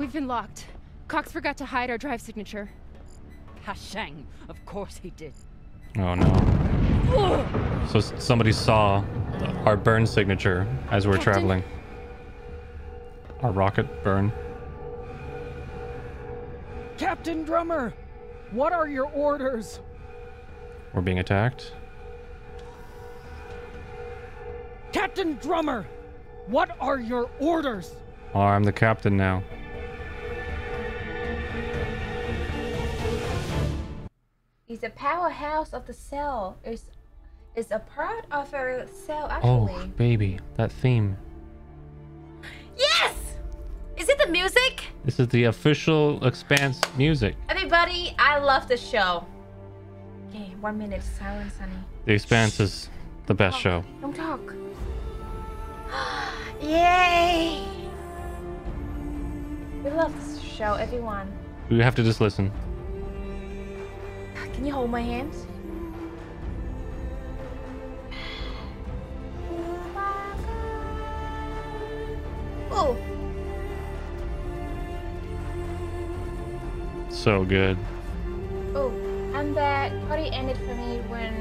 We've been locked. Cox forgot to hide our drive signature. Hashang, of course he did. Oh no. So somebody saw our burn signature as we were traveling. Our rocket burn. Captain Drummer, what are your orders? We're being attacked. Captain Drummer, what are your orders? Oh, I'm the captain now. He's a powerhouse of the cell. It's a part of our cell, actually. Oh, baby, that theme. Yes! Is it the music? This is the official Expanse music. Everybody, I love this show. Okay, 1 minute silence, honey. The Expanse is the best show. Don't talk. Yay! We love this show, everyone. We have to just listen. Can you hold my hands? Oh. So good. Oh, and that party ended for me when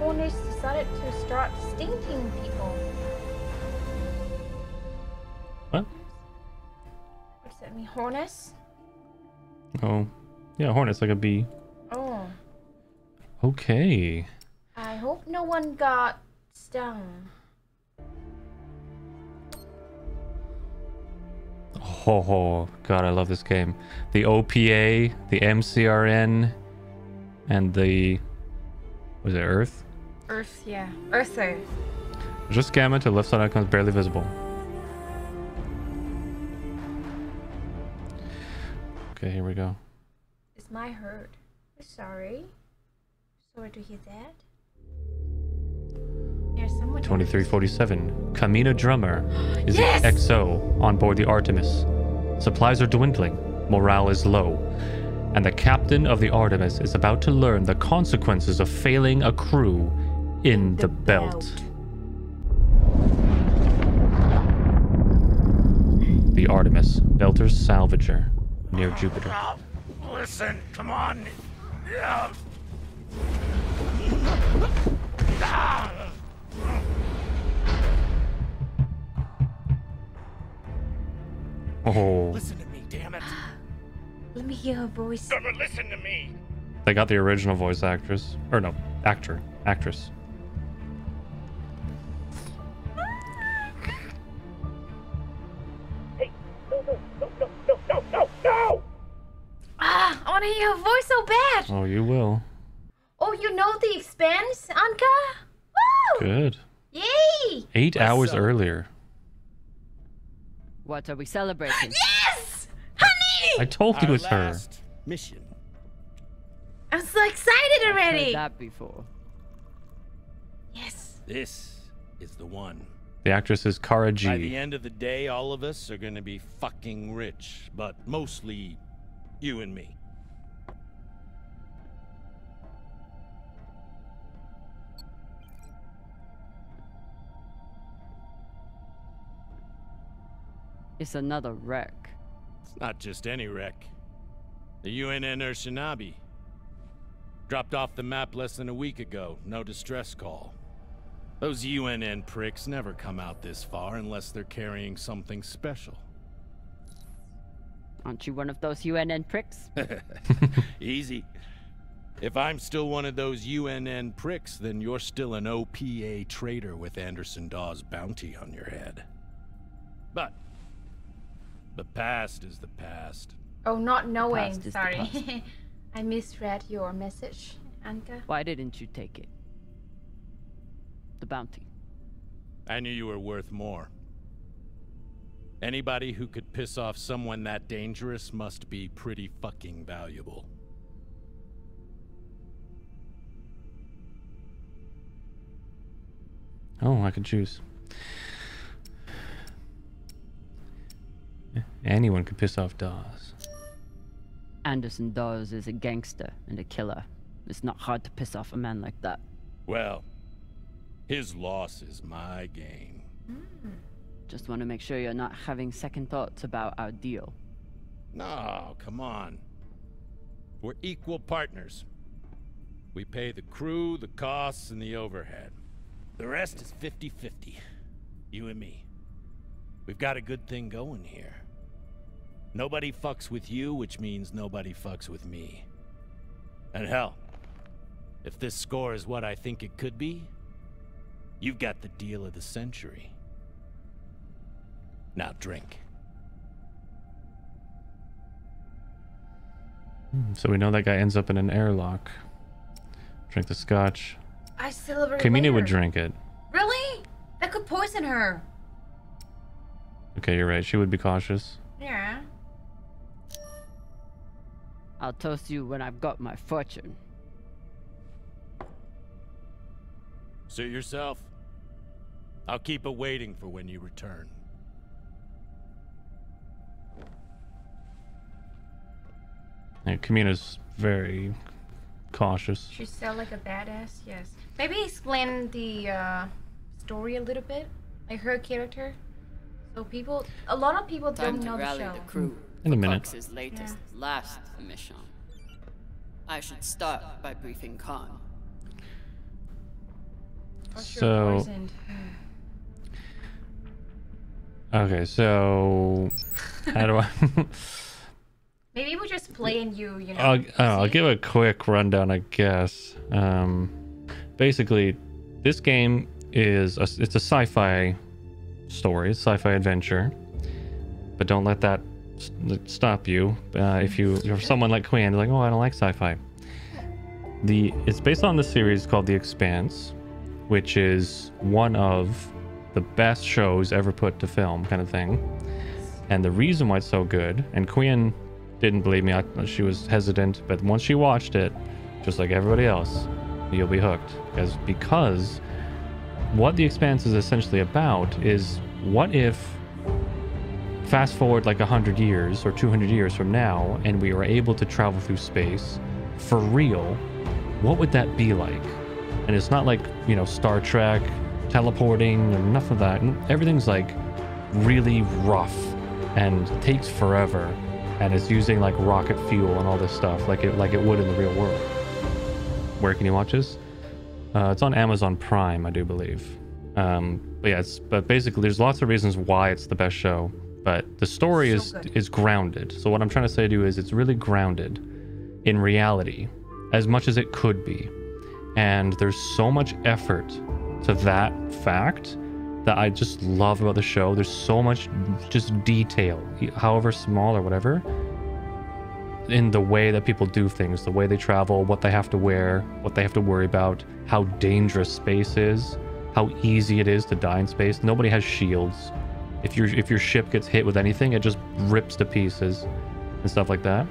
Hornets decided to start stinking people. What? What does that mean? Hornets? Oh. Yeah, hornets, like a bee. Oh. Okay. I hope no one got stung. Oh, God, I love this game. The OPA, the MCRN, and the... Was it Earth? Earth, yeah. Earther. Just gamma to left side icons barely visible. Okay, here we go. It's my hurt. I'm sorry. Sorry to hear that. There's someone 2347. Camina Drummer is the ExO on board the Artemis. Supplies are dwindling. Morale is low. And the captain of the Artemis is about to learn the consequences of failing a crew in the Belt. The Artemis, Belter's salvager near Jupiter. Listen, come on. Yeah. Ah. Oh. Listen to me, damn it. Let me hear her voice. Never listen to me. They got the original voice actress. Or no, actor. Actress. Hey, no. Ah, I want to hear her voice so bad. Oh, you will. Oh, you know The Expanse, Anka? Woo! Good. Yay! 8 hours earlier. What are we celebrating? Yes! Honey! I told you it was her. Mission. I'm so excited already! I've heard that before. Yes. This is the one. The actress is Cara Gee. By the end of the day, all of us are going to be fucking rich, but mostly you and me. It's another wreck. It's not just any wreck. The UNN Urshanabi. Dropped off the map less than a week ago. No distress call. Those UNN pricks never come out this far unless they're carrying something special. Aren't you one of those UNN pricks? Easy. If I'm still one of those UNN pricks, then you're still an OPA traitor with Anderson Dawes bounty on your head. But... the past is the past. Oh, not knowing. Sorry. I misread your message, Anka. Why didn't you take it? The bounty. I knew you were worth more. Anybody who could piss off someone that dangerous must be pretty fucking valuable. Oh, I could choose. Anyone could piss off Dawes. Anderson Dawes is a gangster and a killer. It's not hard to piss off a man like that. Well, his loss is my gain. Just want to make sure you're not having second thoughts about our deal. No, come on. We're equal partners. We pay the crew, the costs, and the overhead. The rest is 50-50. You and me. We've got a good thing going here. Nobody fucks with you, which means nobody fucks with me. And hell, if this score is what I think it could be, you've got the deal of the century. Now drink. So we know that guy ends up in an airlock. Drink the scotch. I celebrate. Camina would drink it. Really? That could poison her. Okay, you're right. She would be cautious. Yeah. I'll toast you when I've got my fortune. Suit yourself. I'll keep it waiting for when you return. Yeah, Camina's very cautious. She's so like a badass, yes. Maybe explain the story a little bit, like her character. So people, a lot of people don't know the show. The crew in a minute. Cox's latest, last mission. I should start by briefing Khan. So. Okay, so how do I? Maybe we'll just play in you, you know. I'll give a quick rundown, I guess. Basically, this game is it's a sci-fi story, sci-fi adventure. But don't let that stop you. If someone like Quinn, like, oh, I don't like sci-fi. It's based on the series called The Expanse, which is one of the best shows ever put to film, kind of thing. And the reason why it's so good, and Quinn didn't believe me, she was hesitant, but once she watched it, just like everybody else, you'll be hooked, because what The Expanse is essentially about is, what if fast forward like 100 years or 200 years from now and we were able to travel through space for real? What would that be like? And it's not like, you know, Star Trek teleporting and enough of that. Everything's like really rough and takes forever, and it's using like rocket fuel and all this stuff, like it would in the real world. Where can you watch this? It's on Amazon Prime, I do believe. But yeah, but basically there's lots of reasons why it's the best show, but the story is grounded. So what I'm trying to say to you is, it's really grounded in reality as much as it could be, and there's so much effort to that fact that I just love about the show. There's so much just detail, however small or whatever, in the way that people do things, the way they travel, what they have to wear, what they have to worry about, how dangerous space is, how easy it is to die in space. Nobody has shields. If your ship gets hit with anything, it just rips to pieces and stuff like that.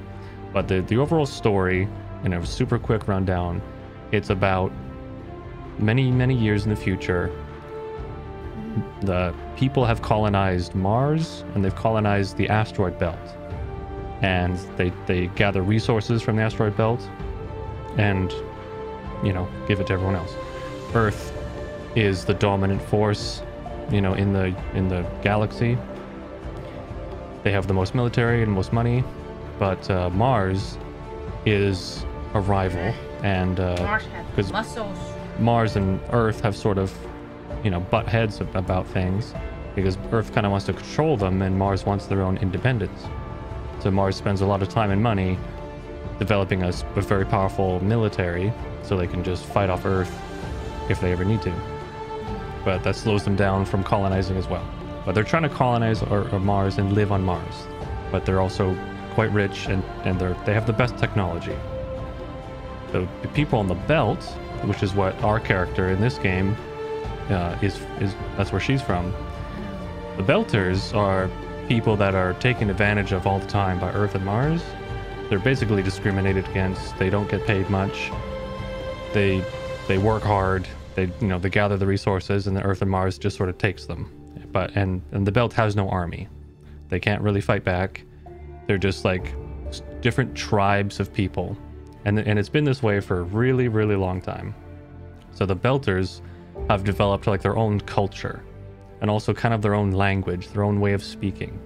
But the overall story, in a super quick rundown, it's about many, many years in the future. The people have colonized Mars, and they've colonized the asteroid belt, and they gather resources from the asteroid belt and, you know, give it to everyone else. Earth is the dominant force, you know, in the galaxy. They have the most military and most money, but Mars is a rival, and because Mars and Earth have sort of, you know, butt heads about things, because Earth kind of wants to control them and Mars wants their own independence. So Mars spends a lot of time and money developing a very powerful military so they can just fight off Earth if they ever need to. But that slows them down from colonizing as well. But they're trying to colonize or Mars and live on Mars. But they're also quite rich, and they have the best technology. The people on the Belt, which is what our character in this game is that's where she's from. The Belters are people that are taken advantage of all the time by Earth and Mars. They're basically discriminated against. They don't get paid much. They work hard. They gather the resources, and the Earth and Mars just sort of takes them. And the Belt has no army. They can't really fight back. They're just like different tribes of people, and it's been this way for a really, really long time. So the Belters have developed like their own culture, and also kind of their own language, their own way of speaking.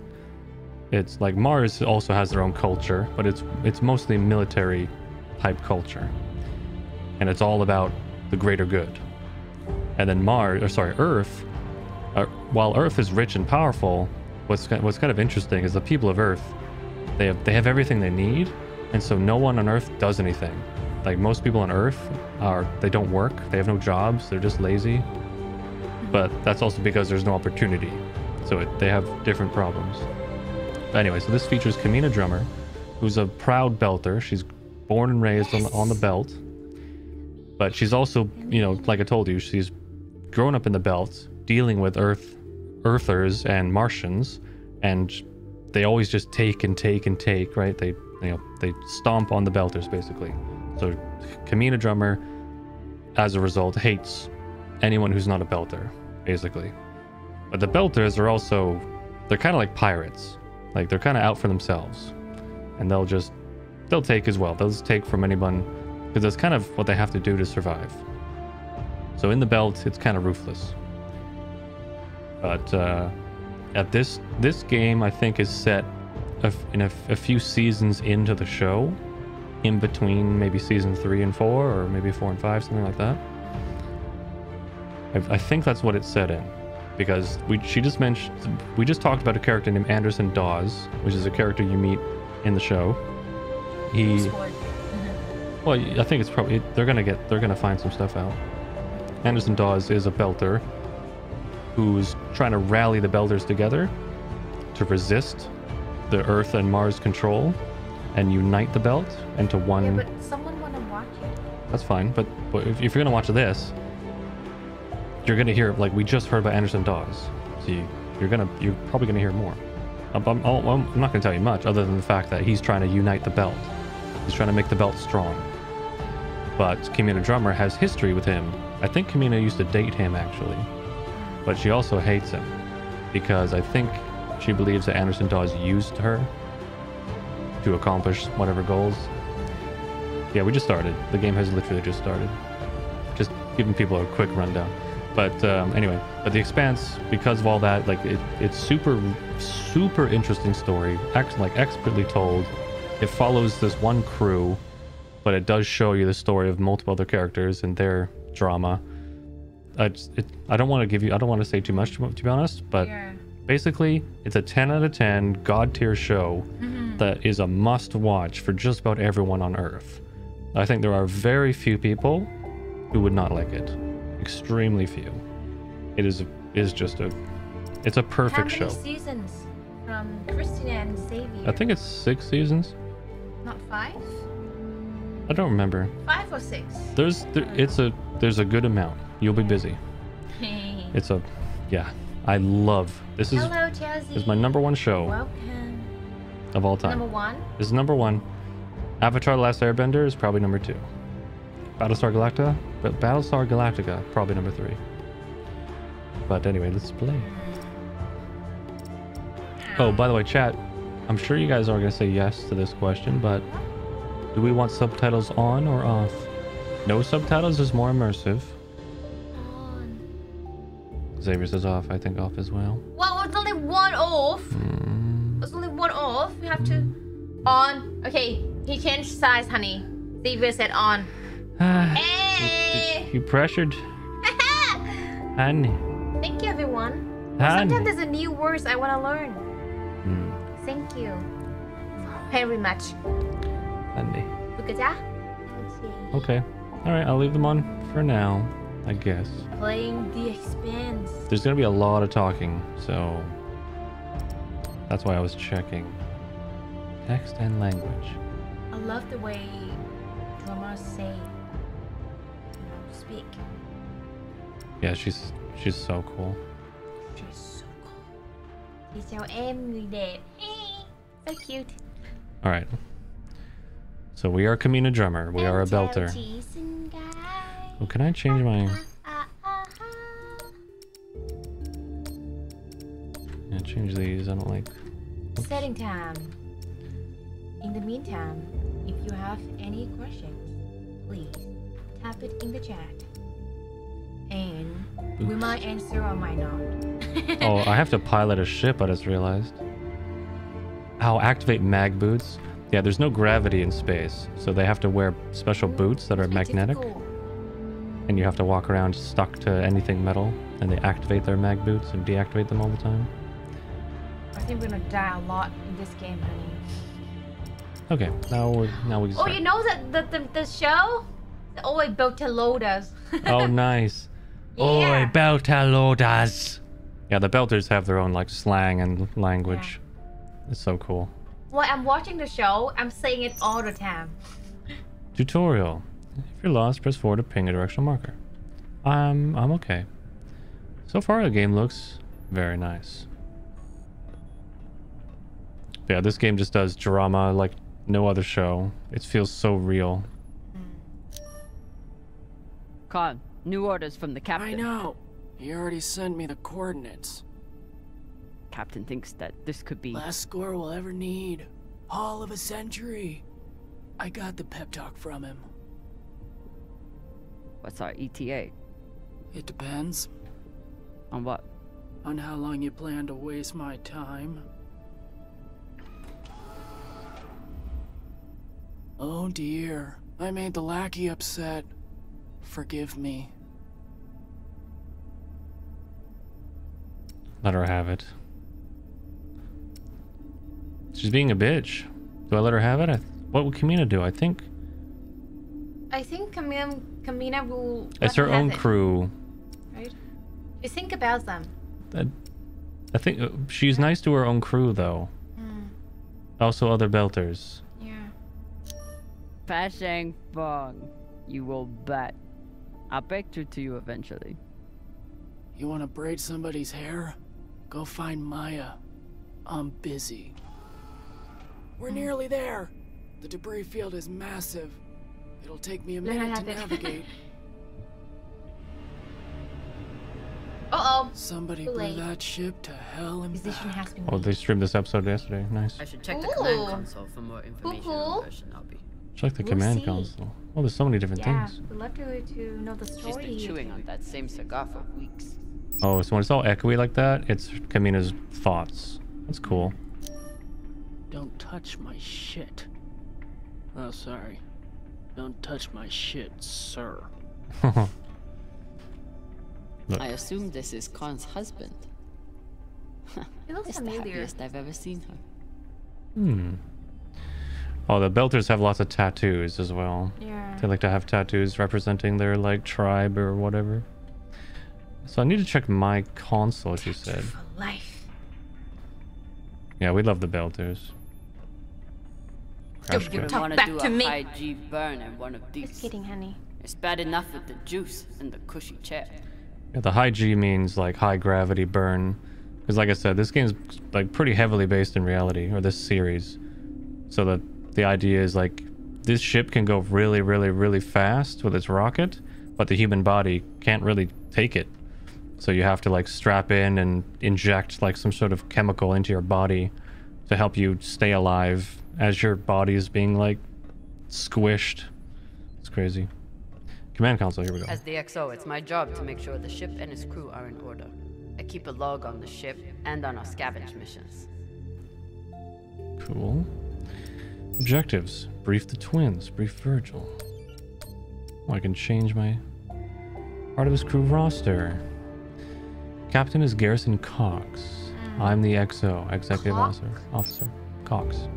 It's like Mars also has their own culture, but it's mostly military type culture, and it's all about the greater good. And then Earth, while Earth is rich and powerful, what's kind of interesting is the people of Earth, they have everything they need, and so no one on Earth does anything. Like, most people on Earth they don't work, they have no jobs, they're just lazy. But that's also because there's no opportunity, so they have different problems. But anyway, so this features Camina Drummer, who's a proud Belter. She's born and raised on the Belt, but she's also, you know, like I told you, she's grown up in the Belt, dealing with Earthers and Martians, and they always just take and take and take, right? They, you know, they stomp on the Belters basically. So Camina Drummer, as a result, hates anyone who's not a Belter, basically. But the Belters are also, they're kind of like pirates. Like, they're kind of out for themselves, and they'll take as well. They'll just take from anyone, because that's kind of what they have to do to survive. So in the Belt, it's kind of ruthless. But at this game, I think, is set in a few seasons into the show, in between maybe season 3 and 4, or maybe 4 and 5, something like that. I think that's what it's set in, because we just talked about a character named Anderson Dawes, which is a character you meet in the show. Well, I think it's probably they're gonna find some stuff out. Anderson Dawes is a Belter who's trying to rally the Belters together to resist the Earth and Mars control and unite the Belt into one. Yeah, but someone want to watch it. That's fine, but if you're gonna watch this, you're gonna hear, like, we just heard about Anderson Dawes, so you're probably gonna hear more. I'm not gonna tell you much, other than the fact that he's trying to unite the Belt. He's trying to make the Belt strong. But Camina Drummer has history with him. I think Camina used to date him, actually, but she also hates him because I think she believes that Anderson Dawes used her to accomplish whatever goals. Yeah, we just started. The game has literally just started. Just giving people a quick rundown. But anyway, but The Expanse, because of all that, like, it's super interesting story, expertly told. It follows this one crew, but it does show you the story of multiple other characters and their drama. I don't want to say too much, to be honest, but yeah. Basically, it's a 10 out of 10 god tier show that is a must watch for just about everyone on Earth. I think there are very few people who would not like it. Extremely few. It is just it's a perfect show. How many seasons from Christina and Xavier? I think it's 6 seasons. Not 5? I don't remember. 5 or 6. There's a good amount. You'll be busy. Yeah. I love this. This is my #1 show. Welcome. Of all time. #1. This is #1. Avatar: The Last Airbender is probably #2. Battlestar Galactica, probably #3. But anyway, let's play. Oh, by the way, chat, I'm sure you guys are going to say yes to this question, but do we want subtitles on or off? No subtitles is more immersive. On. Xavier says off. I think off as well. Well, it's only one off. It's only one off. We have to... On. Okay, he changed size, honey. Xavier said on. Hey. You pressured. Honey. Thank you, everyone. Well, sometimes there's a new words I want to learn. Thank you very much. Honey. Okay. All right. I'll leave them on for now, I guess. Playing The Expanse. There's gonna be a lot of talking, so that's why I was checking text and language. I love the way Drummer say. Speak. Yeah, she's so cool. She's so cool. She's your enemy dead. So cute. All right. So we are Camina Drummer. We are a Belter. Oh, can I change my? Yeah, change these. I don't like. Oops. Setting time. In the meantime, if you have any questions, please tap it in the chat, and we might answer or might not. Oh, I have to pilot a ship, I just realized. Ow, activate mag boots. Yeah, there's no gravity in space, so they have to wear special boots that are magnetic. And you have to walk around stuck to anything metal, and they activate their mag boots and deactivate them all the time. I think we're gonna die a lot in this game, honey. Okay, now we. Oh, you know that the show? Oh, Beltalowdas. Oh, nice. Yeah. Oi, Beltalowdas. Yeah, the Belters have their own like slang and language. Yeah. It's so cool. Well, I'm watching the show. I'm saying it all the time. Tutorial. If you're lost, press forward to ping a directional marker. I'm okay. So far, the game looks very nice. But yeah, this game just does drama like no other show. It feels so real. Khan, new orders from the captain. I know. He already sent me the coordinates. Captain thinks that this could be last score we'll ever need. Haul of a century. I got the pep talk from him. What's our ETA? It depends. On what? On how long you plan to waste my time. Oh dear. I made the lackey upset. Forgive me. Let her have it. She's being a bitch. Do I let her have it? What would Camina do? I think Camina will... It's her own crew. Right? You think about them. I think she's nice to her own crew, though. Mm. Also other Belters. Yeah. Fashang Fong. You will bet. I'll picture to you eventually. You want to braid somebody's hair? Go find Maya. I'm busy. We're nearly there. The debris field is massive. It'll take me a minute to navigate. Uh-oh. Somebody blew that ship to hell and back. Oh, they streamed this episode yesterday. Nice. I should check the command console for more information. Check the command console. Oh, there's so many different things. Yeah, we'd love to know the story. She's been chewing on that same cigar for weeks. Oh, so when it's all echoey like that, it's Camina's thoughts. That's cool. Don't touch my shit. Oh, sorry. Don't touch my shit, sir. I assume this is Khan's husband. It looks familiar. The happiest I've ever seen her. Hmm. Oh, the Belters have lots of tattoos as well. Yeah. They like to have tattoos representing their like tribe or whatever. So I need to check my console, she said. For life. Yeah, we love the Belters. Don't you want to do a high G burn at one of these? Just kidding, honey. It's bad enough with the juice and the cushy chair. Yeah, the high G means like high gravity burn, because like I said, this game's like pretty heavily based in reality, or this series. So that the idea is like this ship can go really, really, really fast with its rocket, but the human body can't really take it. So you have to like strap in and inject like some sort of chemical into your body to help you stay alive as your body is being like squished. It's crazy. Command console, here we go. As the ExO, it's my job to make sure the ship and its crew are in order. I keep a log on the ship and on our scavenge missions. Cool. Objectives. Brief the twins. Brief Virgil. Oh, I can change my Artemis crew roster. Captain is Garrison Cox. I'm the ExO, Executive Officer. Cox.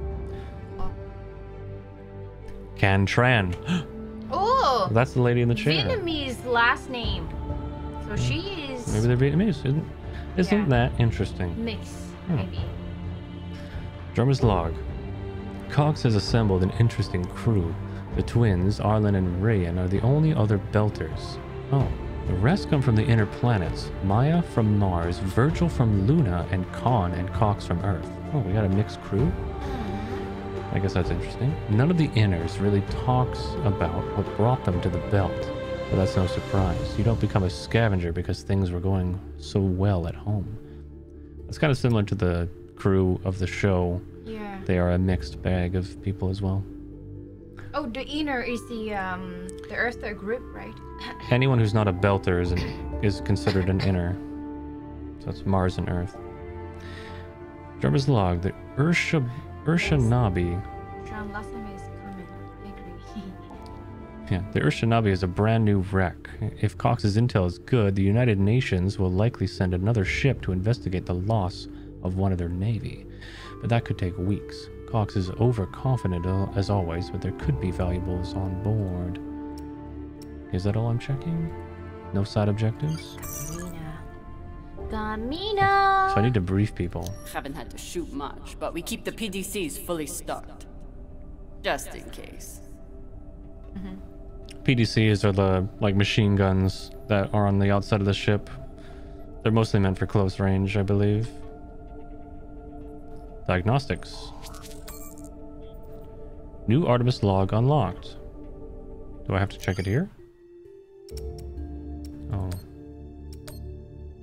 Can Tran. Oh! That's the lady in the chair. Vietnamese last name. So she is... Maybe they're Vietnamese. Isn't that interesting? Mix, maybe. Drummer's log. Cox has assembled an interesting crew. The twins, Arlen and Rayan, are the only other Belters. Oh, the rest come from the inner planets. Maya from Mars, Virgil from Luna, and Khan and Cox from Earth. Oh, we got a mixed crew? I guess that's interesting. None of the inners really talks about what brought them to the Belt, but that's no surprise. You don't become a scavenger because things were going so well at home. It's kind of similar to the crew of the show. Yeah. They are a mixed bag of people as well. Oh, the inner is the Earther group, right? Anyone who's not a Belter is considered an inner. So that's Mars and Earth. Jarvis log, the Urshanabi. Yeah, the Urshanabi is a brand new wreck. If Cox's intel is good, the United Nations will likely send another ship to investigate the loss of one of their navy. But that could take weeks. Cox is overconfident as always, but there could be valuables on board. Is that all I'm checking? No side objectives? Camina. So I need to brief people. Haven't had to shoot much, but we keep the PDCs fully stocked. Just in case. Mm-hmm. PDCs are the, like, machine guns that are on the outside of the ship. They're mostly meant for close range, I believe. Diagnostics. New Artemis log unlocked. Do I have to check it here? Oh.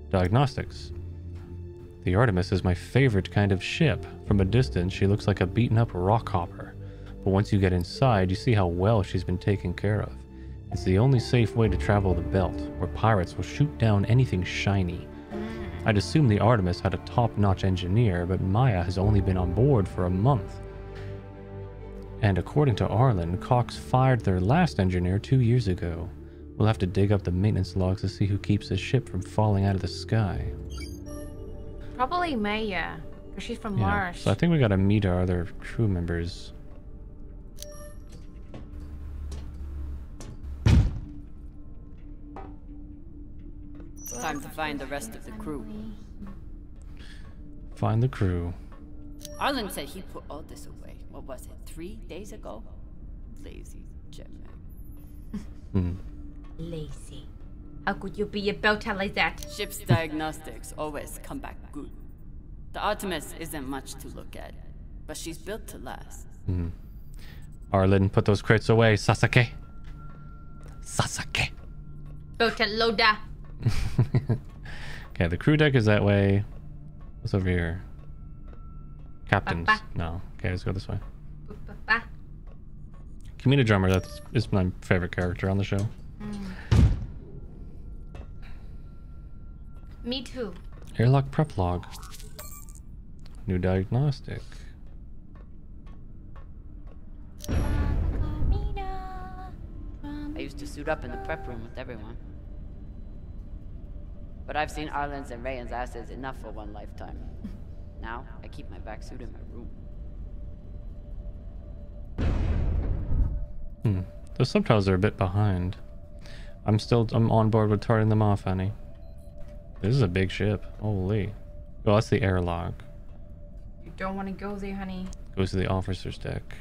Diagnostics. The Artemis is my favorite kind of ship. From a distance, she looks like a beaten-up rock hopper. But once you get inside, you see how well she's been taken care of. It's the only safe way to travel the Belt, where pirates will shoot down anything shiny. I'd assume the Artemis had a top-notch engineer, but Maya has only been on board for a month. And according to Arlen, Cox fired their last engineer 2 years ago. We'll have to dig up the maintenance logs to see who keeps the ship from falling out of the sky. Probably Maya, because she's from Mars. So I think we gotta meet our other crew members. Time to find the rest of the crew. Find the crew. Arlen said he put all this away. What was it, 3 days ago? Lazy Gemini. Lazy. How could you be a belter like that? Ship's diagnostics always come back good. The Artemis isn't much to look at, but she's built to last. Arlen, put those crates away, Sasuke. Sasuke. Beltalowda. Okay, the crew deck is that way. What's over here? Captains. No. Okay, let's go this way. Camina Drummer, that's is my favorite character on the show. Me too. Airlock prep log. New diagnostic. I used to suit up in the prep room with everyone. But I've seen Arlen's and Rayan's asses enough for one lifetime. Now, I keep my back suit in my room. Those subtitles are a bit behind. I'm on board with turning them off, honey. This is a big ship. Holy. Well, that's the airlock. You don't want to go there, honey. Goes to the officer's deck.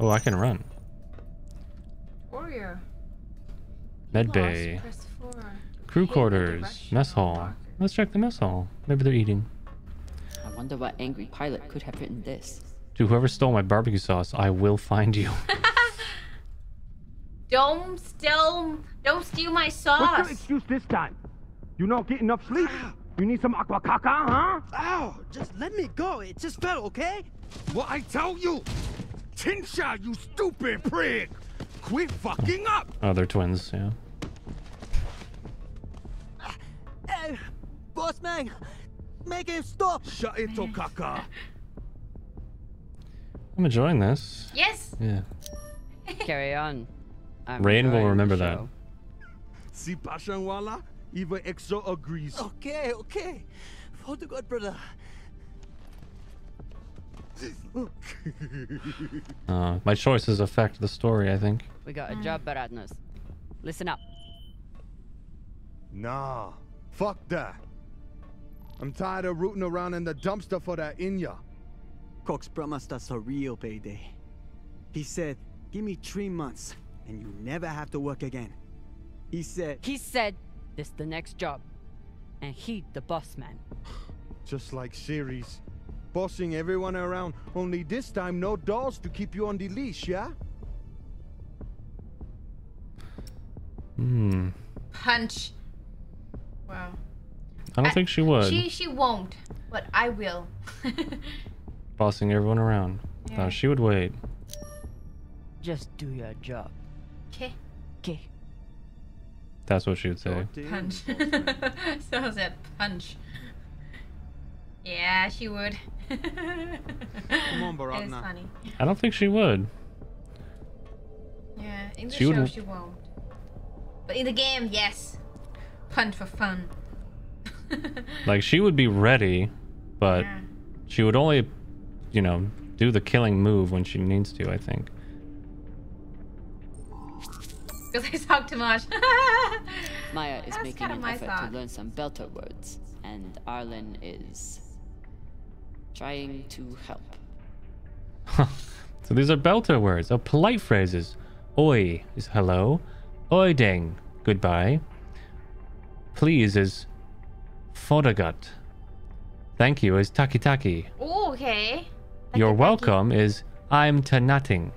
Oh, I can run. Warrior. Med bay. Crew quarters. Mess hall. Let's check the mess hall. Maybe they're eating. I wonder what angry pilot could have written this. To whoever stole my barbecue sauce, I will find you. Don't steal my sauce. What's your excuse this time? You not get enough sleep? You need some aqua caca, huh? Ow, just let me go. It just fell, okay? Well, I tell you. Tinsha, you stupid prig. Quit fucking up. Oh, they're twins, yeah. Hey, boss man, make him stop. Shut it, Okaka. I'm enjoying this. Yes. Yeah. Carry on. Rayan will remember that. See, Pashanwala, even ExO agrees. Okay, okay. For the God, brother. My choices affect the story, I think. We got a job, Baradnos. Listen up. Nah. Fuck that. I'm tired of rooting around in the dumpster for that Inya. Cox promised us a real payday. He said, give me 3 months and you never have to work again. He said, this the next job. And he the boss man. Just like Ceres. Bossing everyone around, only this time no dolls to keep you on the leash, yeah? Punch. Wow. I don't think she would. She won't, but I will. Bossing everyone around. Yeah. No, she would wait. Just do your job. Okay. Okay. That's what she would say. Punch. So is that punch. Yeah, she would. Come on, Baratna. Funny. I don't think she would. Yeah, in the show she won't. But in the game, yes. Pun for fun. Like, she would be ready, but yeah, she would only, you know, do the killing move when she needs to, I think. Because I talk too much. Maya is making an effort to learn some Belter words, and Arlen is trying to help. So these are Belter words, or polite phrases. Oi is hello. Oi deng, goodbye. Please is fodagut. Thank you is takitaki. Oh, okay. You're welcome is I'm tanating.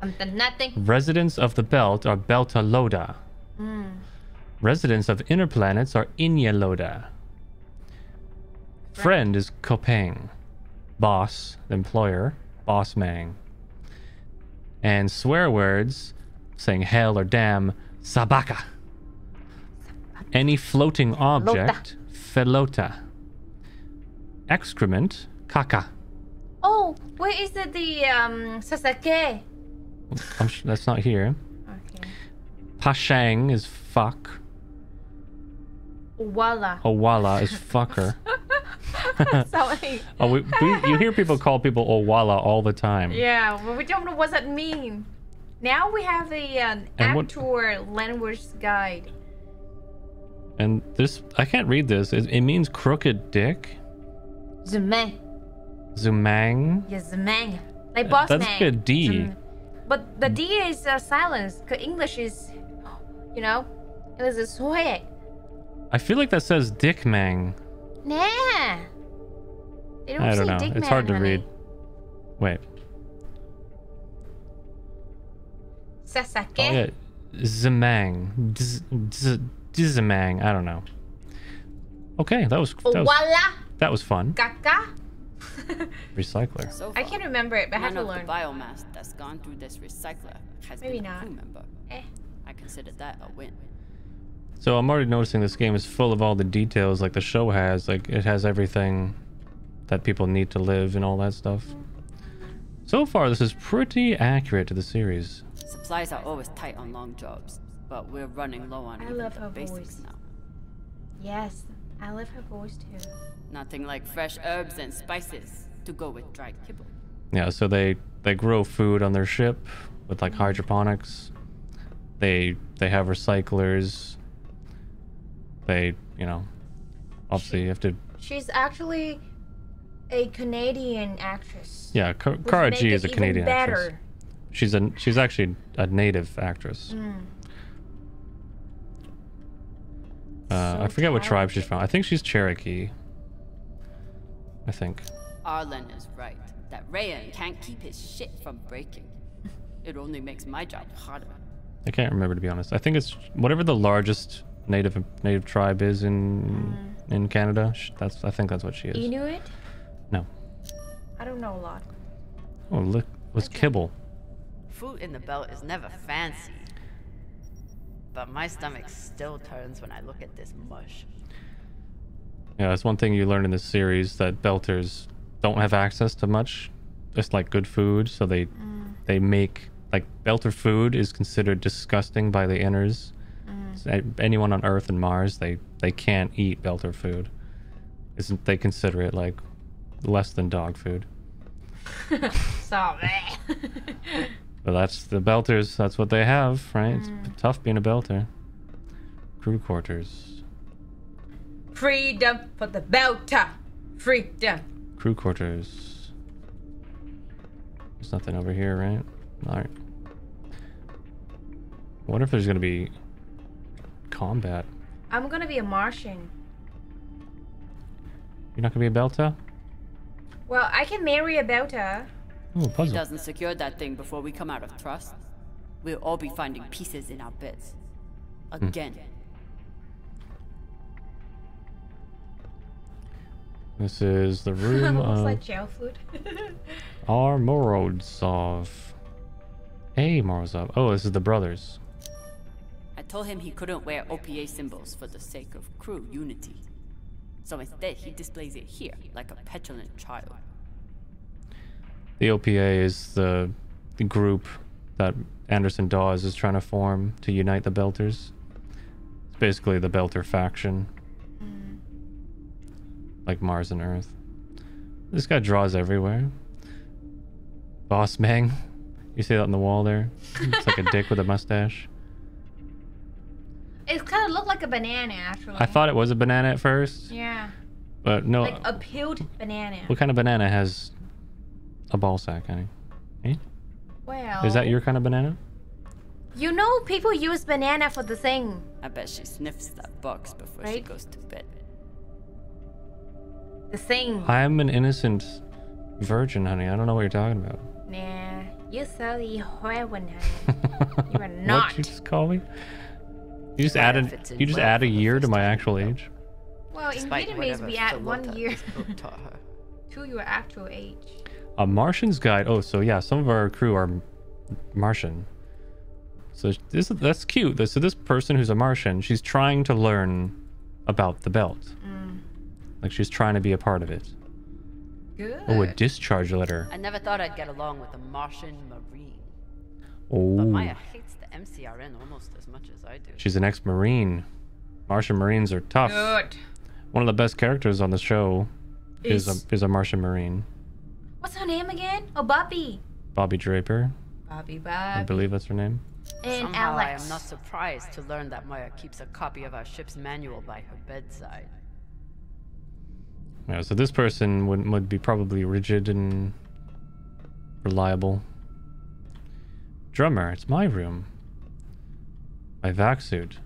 I'm tanating. Residents of the Belt are Beltalowda. Mm. Residents of inner planets are Inyaloda. Friend is kopeng. Boss, employer, boss mang. And swear words, saying hell or damn, sabaka. Any floating object, felota. Excrement, kaka. Oh, where is the sasake? That's not here. Okay. Pashang is fuck. Owala. Owala is fucker. Sorry. Oh, you hear people call people Owala all the time. Yeah, but we don't know what that means. Now we have an actual language guide. And this, I can't read this. It means crooked dick. Zumang. Zumang. Yes, Zumang. Like boss man. That's a D. But the D is silence. Cause English is, you know, it is a soy. I feel like that says dick mang. Nah. They don't say know. Dick it's mang, hard to honey. Read. Wait. Sasake. Oh, yeah. Zumang. Dzumang. I don't know. Okay, that was fun. Kaka. Recycler. So far, I can't remember it, but I have to learn. The biomass that's gone through this recycler has maybe been not. I consider that a win. So I'm already noticing this game is full of all the details, like the show has. Like it has everything that people need to live and all that stuff. So far, this is pretty accurate to the series. Supplies are always tight on long jobs, but we're running low on basics now. Yes, I love her voice too. Nothing like fresh herbs and spices to go with dried kibble. Yeah, so they grow food on their ship with like hydroponics. They have recyclers. They, you know, obviously you have to. She's actually a Canadian actress. Yeah, Cara Gee is a Canadian actress. She's actually a native actress. Mm. I forget what tribe she's from. I think she's Cherokee. I think. Arlen is right. That Rayan can't keep his shit from breaking. It only makes my job harder. I can't remember, to be honest. I think it's whatever the largest native tribe is in Canada. That's I think that's what she is. Inuit? No. I don't know a lot. Oh look, it was kibble. Food in the Belt is never fancy. But my stomach still turns when I look at this mush. Yeah, that's one thing you learn in this series, that Belters don't have access to much, just like good food. So they make, like, Belter food is considered disgusting by the inners. So anyone on Earth and Mars, they can't eat Belter food. They consider it like less than dog food. Sorry. But that's the Belters. That's what they have, right? It's tough being a Belter. Crew quarters. Freedom for the Belter. Freedom. Crew quarters. There's nothing over here, right? All right. I wonder if there's gonna be combat. I'm gonna be a Martian. You're not gonna be a Belter? Well, I can marry a Belter. Ooh, puzzle. He doesn't secure that thing before we come out of trust. We'll all be finding pieces in our bits. Again. This is the room of like jail food. Our Morozov. Hey, Morozov. Oh, this is the brothers. I told him he couldn't wear OPA symbols for the sake of crew unity. So instead, he displays it here, like a petulant child. The OPA is the group that Anderson Dawes is trying to form to unite the Belters. It's basically the Belter faction. Mm. Like Mars and Earth. This guy draws everywhere. Boss Mang. You see that on the wall there? It's like a dick with a mustache. It kind of looked like a banana, actually. I thought it was a banana at first. Yeah. But no. Like a peeled banana. What kind of banana has a ball sack, honey? Eh? Well. Is that your kind of banana? You know, people use banana for the thing. I bet she sniffs that box before she goes to bed. The thing. I'm an innocent virgin, honey. I don't know what you're talking about. Nah. You sell the heroin, honey. You are not. What'd you just call me? You just add a year to my actual age. Well, in Vietnamese, we add 1 year to your actual age. A Martian's guide. Oh, so yeah, some of our crew are Martian. So that's cute. So this person who's a Martian, she's trying to learn about the belt. Mm. Like she's trying to be a part of it. Good. Oh, a discharge letter. I never thought I'd get along with a Martian Marine. Oh. But Maya hates the MCRN almost as much as I do. She's an ex-Marine. Martian Marines are tough. Good. One of the best characters on the show is a Martian Marine. What's her name again? Oh, Bobby. Bobby Draper. Bobby. I believe that's her name. And somehow Alex. I am not surprised to learn that Maya keeps a copy of our ship's manual by her bedside. Yeah, so this person would be probably rigid and reliable. Drummer, it's my room. My vac suit.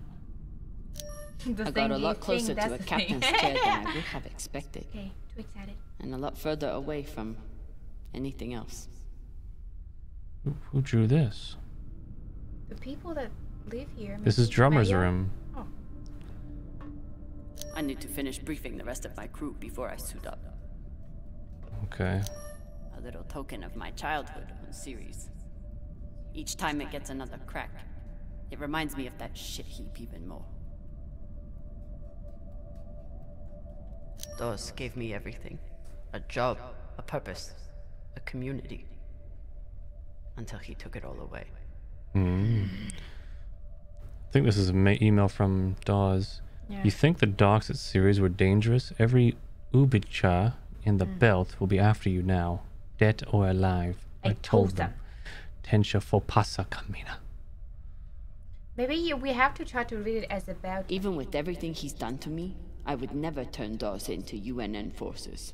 I got a lot closer to a captain's chair than I would have expected. Okay, too excited. And a lot further away from anything else. Who drew this? The people that live here. This is Drummer's room. Oh. I need to finish briefing the rest of my crew before I suit up. Okay. A little token of my childhood on Ceres. Each time it gets another crack, it reminds me of that shit heap even more. Dawes gave me everything. A job, a purpose, a community. Until he took it all away. Mm. I think this is an email from Dawes. Yeah. You think the docks at Ceres were dangerous? Every Ubicha in the belt will be after you now. Dead or alive. I told them. Tensha Fopasa Camina. Maybe we have to try to read it as a belt. Even with everything he's done to me, I would never turn Dawes into UNN forces.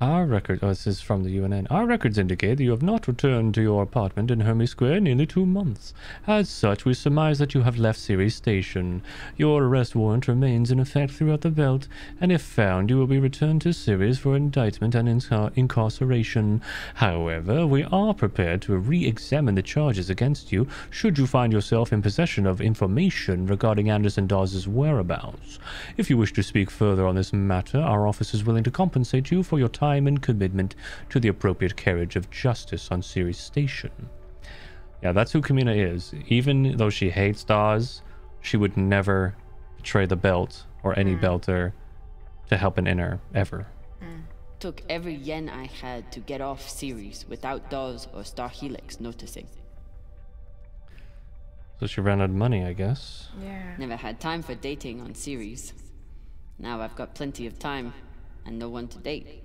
Our record, oh, this is from the UNN. Our records indicate that you have not returned to your apartment in Hermes Square in nearly 2 months. As such, we surmise that you have left Ceres Station. Your arrest warrant remains in effect throughout the belt, and if found, you will be returned to Ceres for indictment and incarceration. However, we are prepared to re-examine the charges against you should you find yourself in possession of information regarding Anderson Dawes' whereabouts. If you wish to speak further on this matter, our office is willing to compensate you for your time and commitment to the appropriate carriage of justice on Ceres Station. Yeah, that's who Camina is. Even though she hates Dawes, she would never betray the belt or any belter to help an inner, ever. Took every yen I had to get off Ceres without Dawes or Star Helix noticing. So she ran out of money, I guess. Yeah. Never had time for dating on Ceres. Now I've got plenty of time. And no one to date.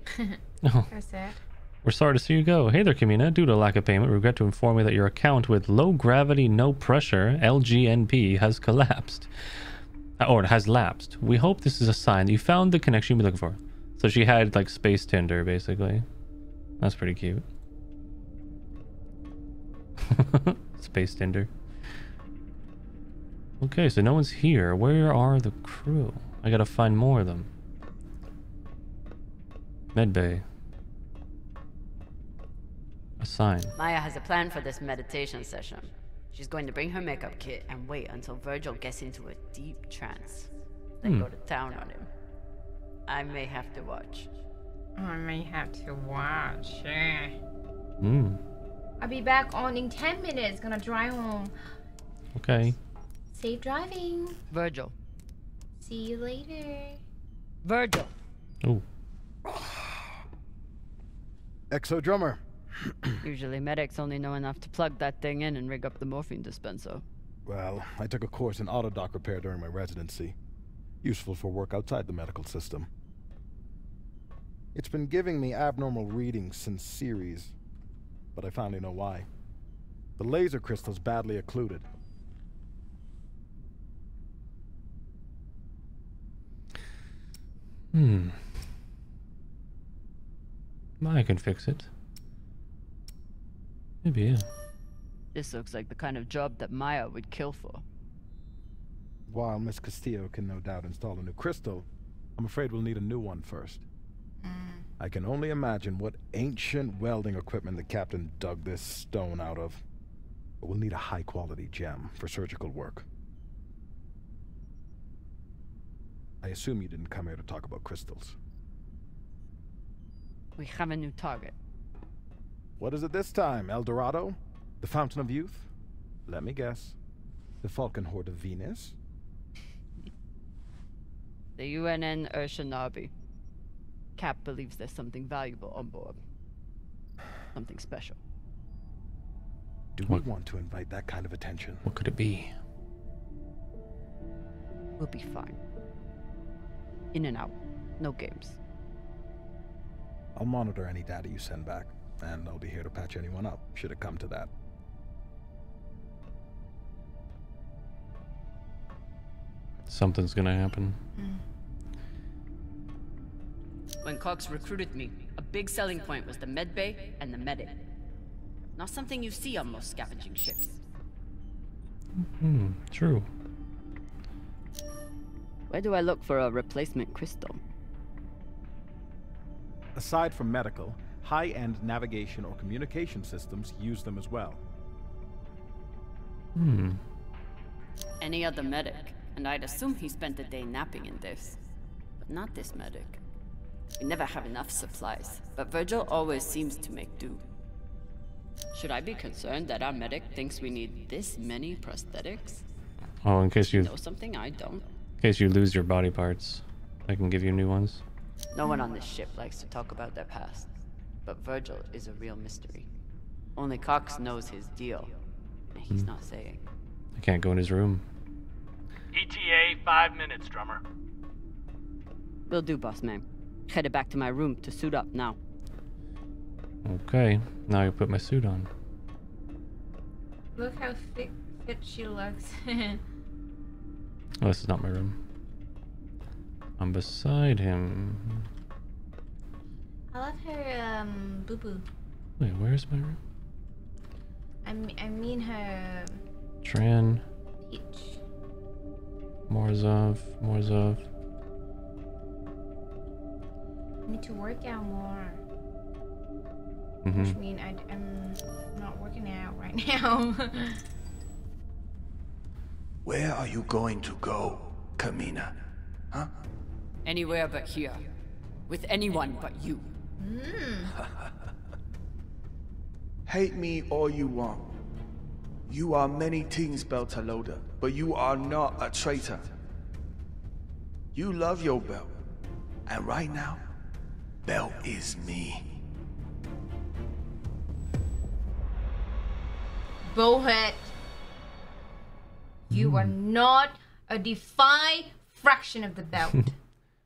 Oh. Sad. We're sorry to see you go. Hey there, Camina. Due to lack of payment, we regret to inform you that your account with low gravity, no pressure, LGNP, has collapsed. Or it has lapsed. We hope this is a sign that you found the connection you've been looking for. So she had, like, space Tinder, basically. That's pretty cute. Space Tinder. Okay, so no one's here. Where are the crew? I gotta find more of them. Medbay. A sign. Maya has a plan for this meditation session. She's going to bring her makeup kit and wait until Virgil gets into a deep trance. Then go to town on him. I may have to watch. Yeah. I'll be back on in 10 minutes. Gonna drive home. Okay. Safe driving. Virgil. See you later. Virgil. Oh. ExO drummer. Usually medics only know enough to plug that thing in and rig up the morphine dispenser. Well, I took a course in autodoc repair during my residency. Useful for work outside the medical system. It's been giving me abnormal readings since Ceres, but I finally know why. The laser crystal's badly occluded. Hmm. I can fix it. Maybe, yeah. This looks like the kind of job that Maya would kill for. While Miss Castillo can no doubt install a new crystal, I'm afraid we'll need a new one first. I can only imagine what ancient welding equipment the captain dug this stone out of. But we'll need a high-quality gem for surgical work. I assume you didn't come here to talk about crystals. We have a new target. What is it this time, El Dorado? The Fountain of Youth? Let me guess. The Falcon Horde of Venus? The UNN Urshanabi. Cap believes there's something valuable on board. Something special. Do we want to invite that kind of attention? What could it be? We'll be fine. In and out. No games. I'll monitor any data you send back, and I'll be here to patch anyone up, should it come to that. Something's gonna happen. When Cox recruited me, a big selling point was the med bay and the medic. Not something you see on most scavenging ships. True. Where do I look for a replacement crystal? Aside from medical, high-end navigation or communication systems use them as well. Any other medic, and I'd assume he spent the day napping in this. But not this medic. We never have enough supplies, but Virgil always seems to make do. Should I be concerned that our medic thinks we need this many prosthetics? Oh, in case you know something I don't. In case you lose your body parts, I can give you new ones. No one on this ship likes to talk about their past, but Virgil is a real mystery. Only Cox knows his deal, and he's not saying. I can't go in his room. ETA 5 minutes, drummer. Will do, boss man. Headed back to my room to suit up now. Okay, now I put my suit on. Look how fit she looks. Oh, this is not my room. I'm beside him. I love her boo boo. Wait, where's my room? I mean her. Tran. Peach. Morzov. Need to work out more. Which mean I'm not working out right now. Where are you going to go, Camina? Huh? Anywhere but here. With anyone but you. Hate me all you want. You are many things, Beltalowda, but you are not a traitor. You love your Belt, and right now, Belt is me. Bullhead. You are not a defined fraction of the Belt.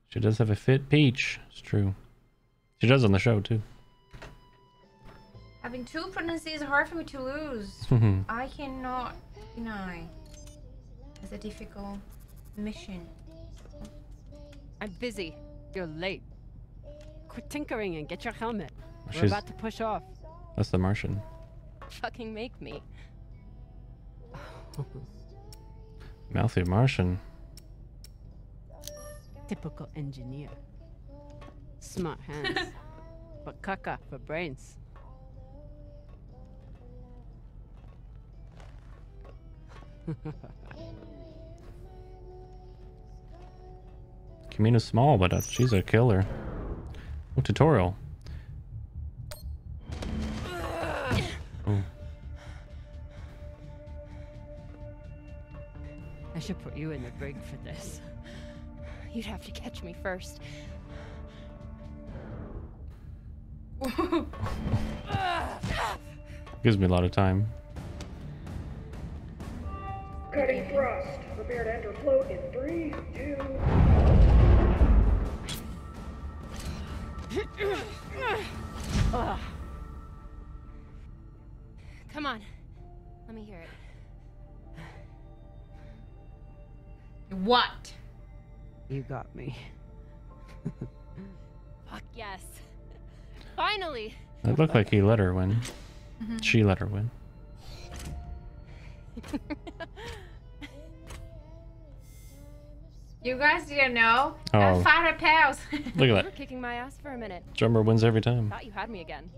She does have a fit peach. It's true. She does on the show, too. Having two pregnancies is hard for me to lose. I cannot deny. It's a difficult mission. I'm busy. You're late. Quit tinkering and get your helmet. We're about to push off. That's the Martian. Fucking make me. Mouthy Martian. Typical engineer. Smart hands. But caca for brains. Camina's small, but she's a killer. Oh, tutorial. Oh. I should put you in the rig for this. You'd have to catch me first. Gives me a lot of time. Cutting thrust. Prepare to enter float in 3, 2. Come on. Let me hear it. What? You got me. Fuck yes. Finally. It looked like he let her win. Mm-hmm. She let her win. You guys didn't know? Oh. I'm 500 pounds. Look at that. You were kicking my ass for a minute. Drummer wins every time. Thought you had me again.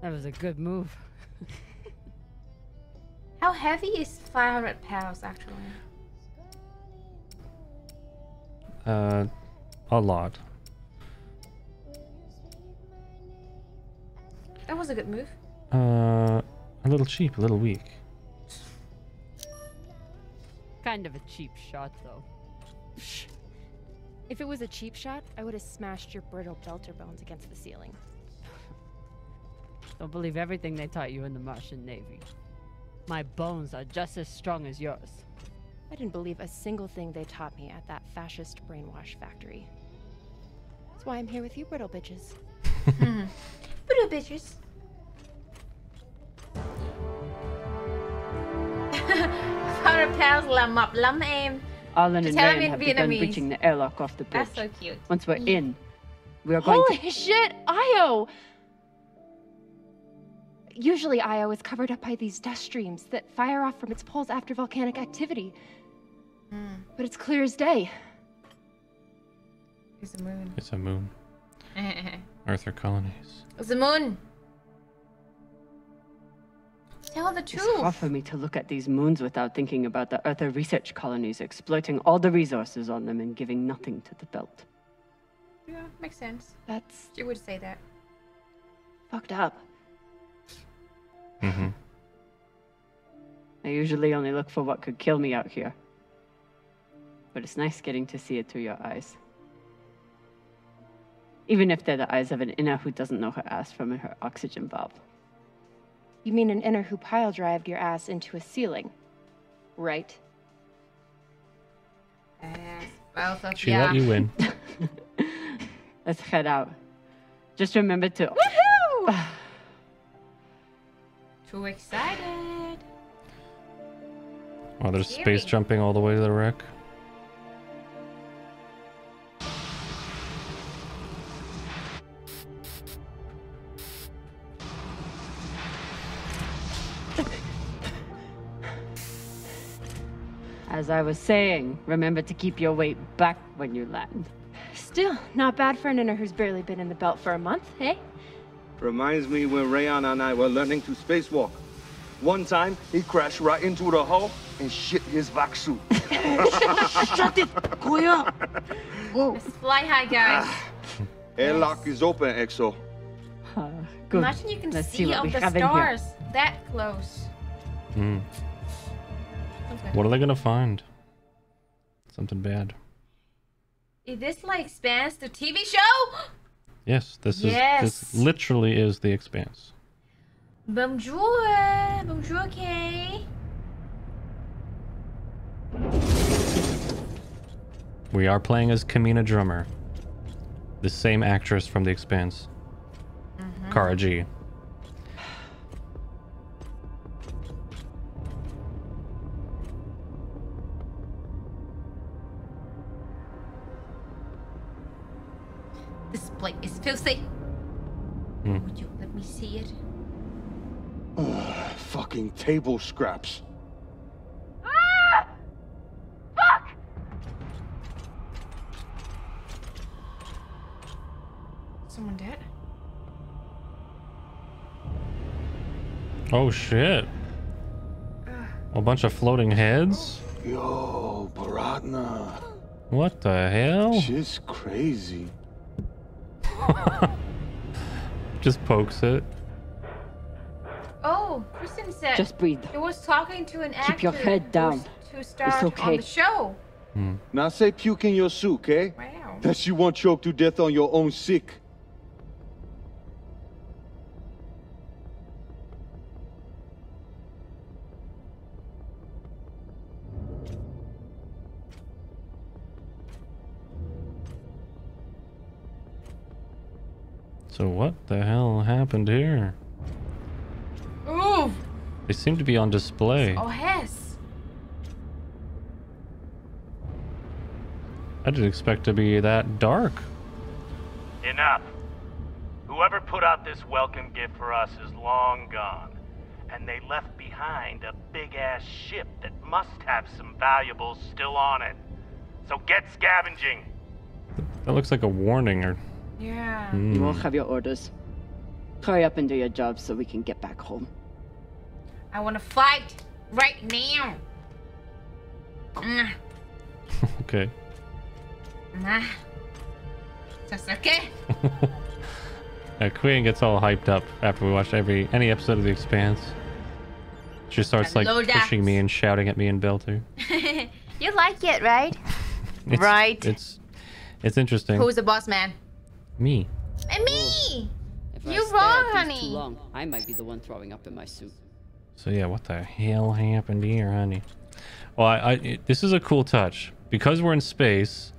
That was a good move. How heavy is 500 pounds actually? A lot. That was a good move. A little cheap, a little weak. Kind of a cheap shot though. If it was a cheap shot, I would have smashed your brittle belter bones against the ceiling. Don't believe everything they taught you in the Martian Navy. My bones are just as strong as yours. I didn't believe a single thing they taught me at that fascist brainwash factory. That's why I'm here with you brittle bitches. Brittle bitches. Arlen and Rayan have begun breaching the airlock off the bridge. That's so cute. Once we're in, we are going to... Holy shit, Io! Usually Io is covered up by these dust streams that fire off from its poles after volcanic activity. Mm. But it's clear as day. It's a moon. It's a moon. Earth or colonies. It's a moon. Tell the truth. It's hard for me to look at these moons without thinking about the Earther research colonies exploiting all the resources on them and giving nothing to the Belt. Yeah, makes sense. That's... You would say that. Fucked up. Mm-hmm. I usually only look for what could kill me out here. But it's nice getting to see it through your eyes. Even if they're the eyes of an inner who doesn't know her ass from her oxygen valve. You mean an inner who pile-drived your ass into a ceiling, right? She let you win. Let's head out. Just remember to... Woohoo! Too excited. Oh, there's space jumping all the way to the wreck. As I was saying, remember to keep your weight back when you land. Still, not bad for an inner who's barely been in the Belt for a month, hey? Reminds me when Rayan and I were learning to spacewalk. One time, he crashed right into the hull and shit his vac suit. Shut it! Go up! Let's fly high, guys. Airlock is open, ExO. Good. Imagine you can see all the stars that close. Mm. What are they gonna find? Something bad. Is this like Expanse, the TV show? Yes, this literally is The Expanse. Bonjour, bonjour, Kay. We are playing as Camina Drummer, the same actress from The Expanse, Cara Gee. This plate is filthy. Mm. Would you let me see it? Ugh, fucking table scraps. Ah! Fuck! Someone dead? Oh shit. A bunch of floating heads? Yo, Bharatna. What the hell? She's crazy. Just pokes it. Oh, Kristen said. Just breathe. It was talking to an actor. Keep your head down. who starred on the show. Now say puke in your soup, eh? Wow. That you won't choke to death on your own sick. So what the hell happened here? Ooh! They seem to be on display. Oh, yes. I didn't expect to be that dark. Enough. Whoever put out this welcome gift for us is long gone. And they left behind a big-ass ship that must have some valuables still on it. So get scavenging! That looks like a warning or... Yeah. You all have your orders. Hurry up and do your job so we can get back home. I want to fight right now. Okay. That's okay. Yeah, Queen gets all hyped up after we watch any episode of The Expanse. She starts like pushing me and shouting at me and Belter. You like it, right? It's interesting. Who's the boss man? Me. And me! You're wrong, honey. Too long, I might be the one throwing up in my soup. So yeah, what the hell happened here, honey? Well, this is a cool touch. Because we're in space,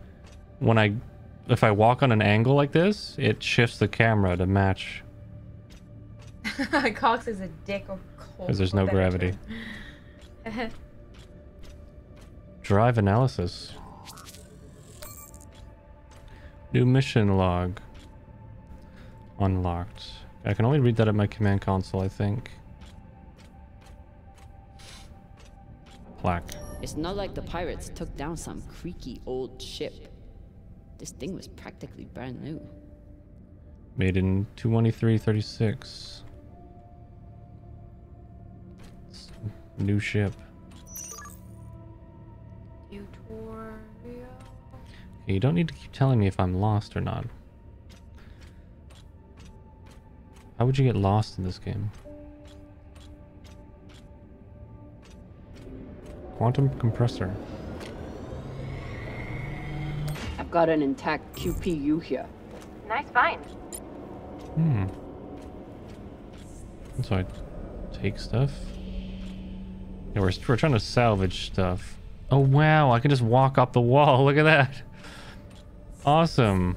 when if I walk on an angle like this, it shifts the camera to match. Cox is a dick of cold. Because there's no gravity. Drive analysis. New mission log. Unlocked. I can only read that at my command console, I think. Plaque. It's not like the pirates took down some creaky old ship. This thing was practically brand new. Made in 22336. New ship. You don't need to keep telling me if I'm lost or not. How would you get lost in this game? Quantum compressor. I've got an intact QPU here. Nice find. So I take stuff. Yeah, we're trying to salvage stuff. Oh wow, I can just walk up the wall. Look at that. Awesome.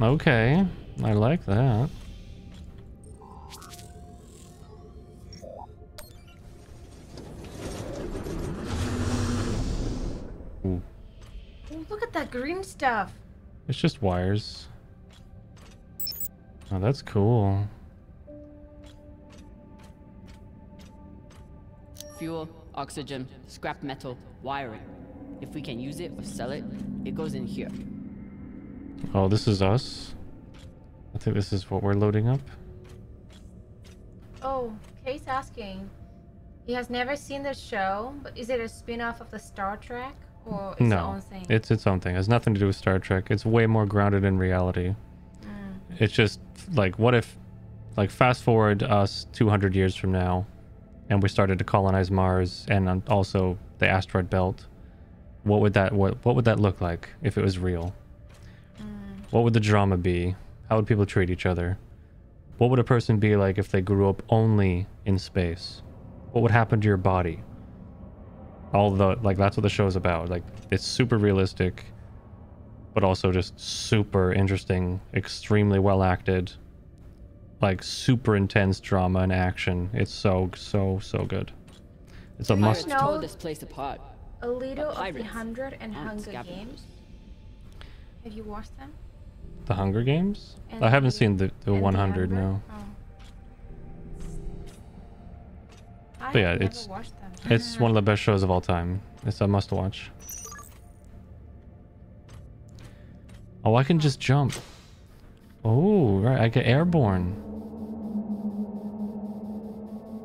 Okay, I like that. Ooh. Ooh, look at that green stuff. It's just wires. Oh, that's cool. Fuel, oxygen, scrap metal, wiring. If we can use it or sell it, it goes in here. Oh, this is us. I think this is what we're loading up. Oh, Kay's asking. He has never seen the show, but is it a spin-off of the Star Trek or its own thing? No, it's its own thing. It has nothing to do with Star Trek. It's way more grounded in reality. It's just like, what if, like, fast forward us 200 years from now, and we started to colonize Mars and also the asteroid belt. What would that look like if it was real? What would the drama be? How would people treat each other? What would a person be like if they grew up only in space? What would happen to your body? Like, that's what the show's about. Like, it's super realistic, but also just super interesting, extremely well acted, like super intense drama and action. It's so good. It's a must. Know this place apart. A little of the 100 and Hunger Games. Have you watched them? The Hunger Games? And I haven't seen the 100, no. But yeah, it's one of the best shows of all time. It's a must watch. Oh, I can just jump. Oh, right, I get airborne.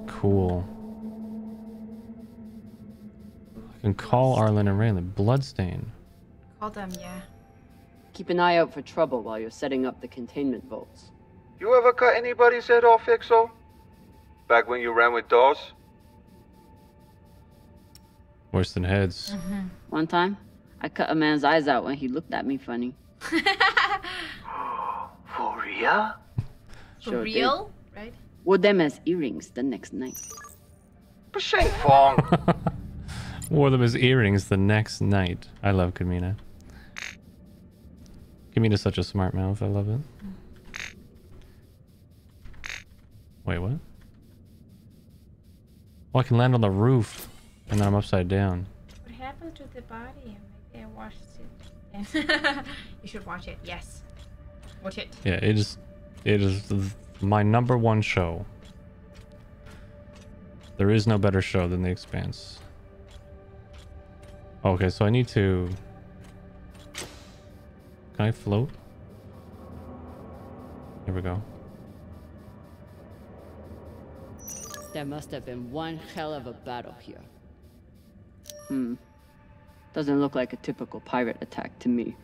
Cool. And call Arlen and Rayan. Bloodstain. Call them, yeah. Keep an eye out for trouble while you're setting up the containment vaults. You ever cut anybody's head off, ExO? Back when you ran with Dawes? Worse than heads. Mm-hmm. One time, I cut a man's eyes out when he looked at me funny. For real? For real? Right? Wore them as earrings the next night. Wore them as earrings the next night. I love Camina. Camina's such a smart mouth. I love it. Wait, what? Oh, I can land on the roof, and then I'm upside down. What happened to the body? Maybe I washed it. You should watch it. Yes. Watch it. Yeah, it is my #1 show. There is no better show than The Expanse. Okay, so I need to... Can I float? Here we go. There must have been one hell of a battle here. Hmm. Doesn't look like a typical pirate attack to me.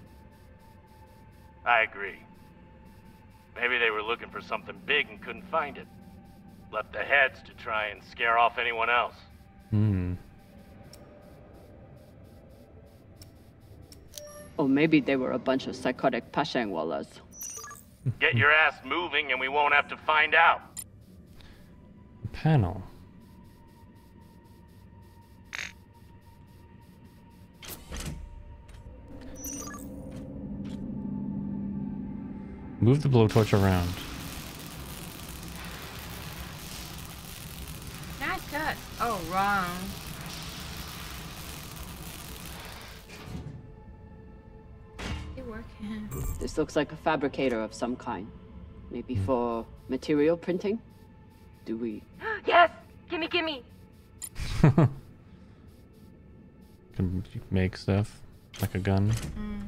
I agree. Maybe they were looking for something big and couldn't find it. Left the heads to try and scare off anyone else. Hmm. Or maybe they were a bunch of psychotic Pashangwalas. Get your ass moving and we won't have to find out. Panel. Move the blowtorch around. Cut. Oh, wrong. It worked. This looks like a fabricator of some kind. Maybe for material printing? Do we? Yes! Gimme, gimme! Can make stuff. Like a gun. Mm.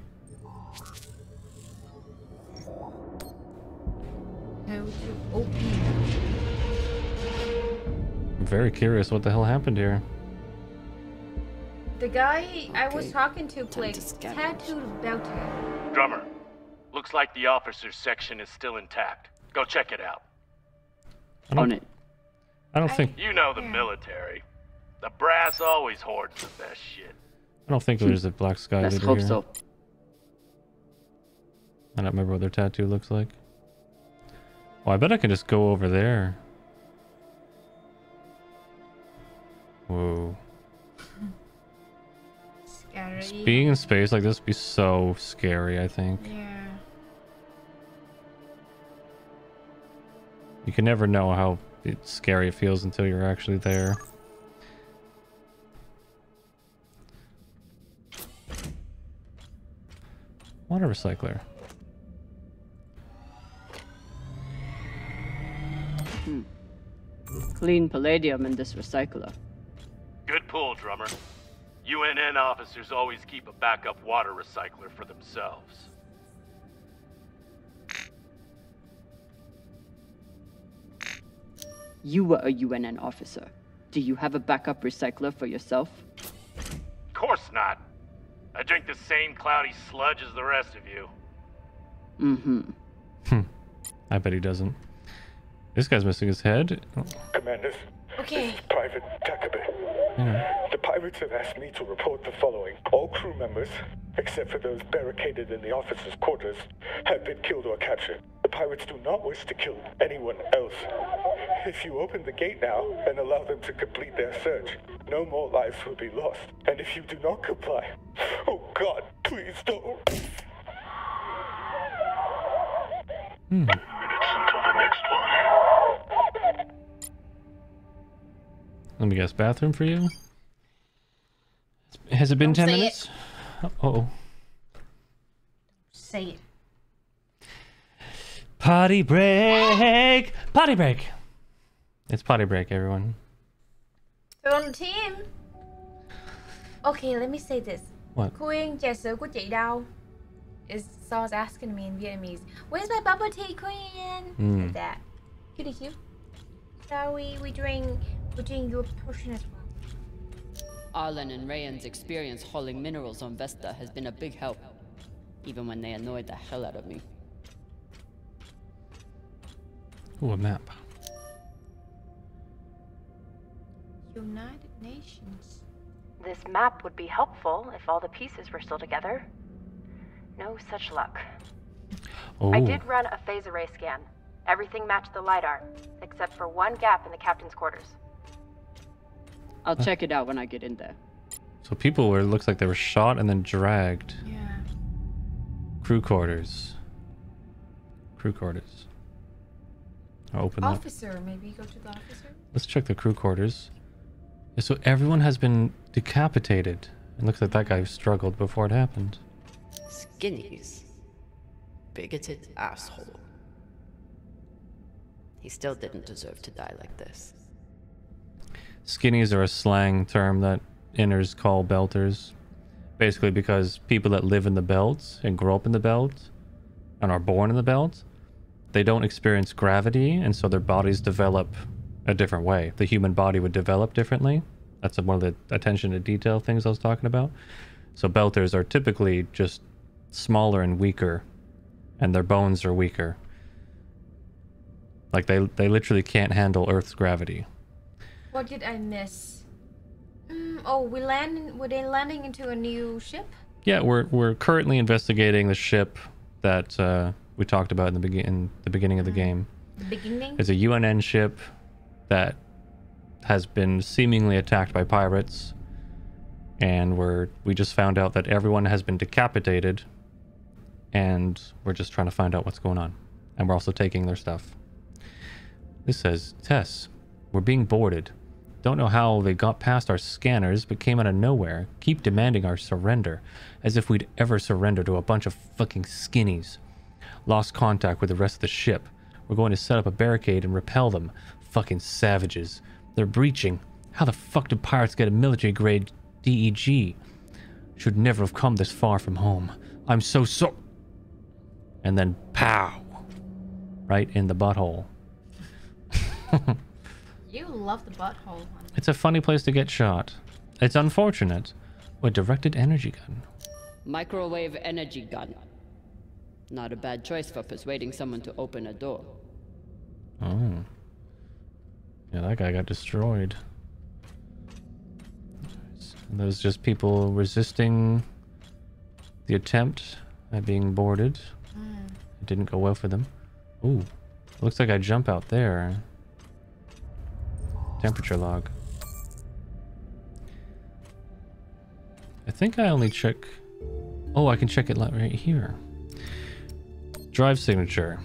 How would you open? I'm very curious what the hell happened here. The guy I was talking to played Tattooed Belt. Drummer, looks like the officers section is still intact. Go check it out. I don't think... You know the military. The brass always hoards the best shit. I don't think there's a black sky leader here. Let's hope so. I don't remember what their tattoo looks like. Oh, I bet I can just go over there. Whoa. Scary. Just being in space like this would be so scary, I think. Yeah. You can never know how scary it feels until you're actually there. Water recycler. Hmm. Clean palladium in this recycler. Good pull, Drummer. UNN officers always keep a backup water recycler for themselves. You were a UNN officer. Do you have a backup recycler for yourself? Of course not. I drink the same cloudy sludge as the rest of you. Mm-hmm. I bet he doesn't. This guy's missing his head. Oh. Commanders. Okay. This is Private Takabe. Yeah. The pirates have asked me to report the following. All crew members, except for those barricaded in the officers' quarters, have been killed or captured. The pirates do not wish to kill anyone else. If you open the gate now and allow them to complete their search, no more lives will be lost. And if you do not comply... Oh God, please don't! Hmm. Let me guess, bathroom for you? Has it been 10 minutes? Uh-oh. Say it. Potty break! Potty break! It's potty break, everyone. We're on the team. Okay, let me say this. What? Queen, trà sữa của chị đâu? Is Saw's asking me in Vietnamese. Where's my bubble tea, Queen? Mm. Like that. Cutie cute. So we drink your portion as well. Arlen and Rayan's experience hauling minerals on Vesta has been a big help, even when they annoyed the hell out of me. Ooh, a map. United Nations. This map would be helpful if all the pieces were still together. No such luck. Oh. I did run a phase array scan. Everything matched the LiDAR, except for one gap in the captain's quarters. I'll check it out when I get in there. So people were, it looks like they were shot and then dragged. Yeah. Crew quarters. Crew quarters. I'll open officer, that. Officer, maybe go to the officer? Let's check the crew quarters. So everyone has been decapitated. It looks like that guy struggled before it happened. Skinnies. Bigoted asshole. He still didn't deserve to die like this. Skinnies are a slang term that inners call belters. Basically because people that live in the belt and grow up in the belt and are born in the belt, they don't experience gravity, and so their bodies develop a different way. The human body would develop differently. That's one of the attention to detail things I was talking about. So belters are typically just smaller and weaker, and their bones are weaker. Like, they literally can't handle Earth's gravity. What did I miss? Oh, we're landing into a new ship? Yeah, we're currently investigating the ship that we talked about in the beginning of the game. The beginning? It's a UNN ship that has been seemingly attacked by pirates, and we just found out that everyone has been decapitated, and we're just trying to find out what's going on. And we're also taking their stuff. This says, Tess, we're being boarded. Don't know how they got past our scanners, but came out of nowhere. Keep demanding our surrender, as if we'd ever surrender to a bunch of fucking skinnies. Lost contact with the rest of the ship. We're going to set up a barricade and repel them. Fucking savages. They're breaching. How the fuck do pirates get a military-grade DEG? Should never have come this far from home. I'm so sorry. And then pow! Right in the butthole. You love the butthole. It's a funny place to get shot. It's unfortunate. Or directed energy gun. Microwave energy gun. Not a bad choice for persuading someone to open a door. Oh. Yeah, that guy got destroyed. And those just people resisting the attempt at being boarded. It didn't go well for them. Ooh. Looks like I jump out there. Temperature log. I think I only check... Oh, I can check it right here. Drive signature.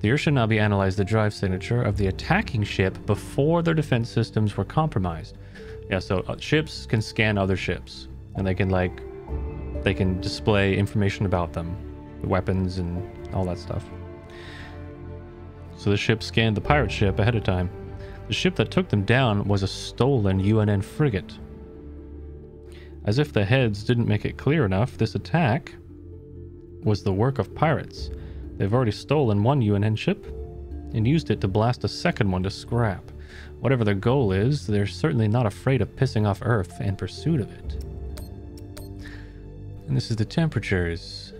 The Urshanabi analyzed the drive signature of the attacking ship before their defense systems were compromised. Yeah, so ships can scan other ships. And they can, like... They can display information about them. The weapons and all that stuff. So the ship scanned the pirate ship ahead of time. The ship that took them down was a stolen UNN frigate. As if the heads didn't make it clear enough, this attack was the work of pirates. They've already stolen one UNN ship and used it to blast a second one to scrap. Whatever their goal is, they're certainly not afraid of pissing off Earth in pursuit of it. And this is the temperatures.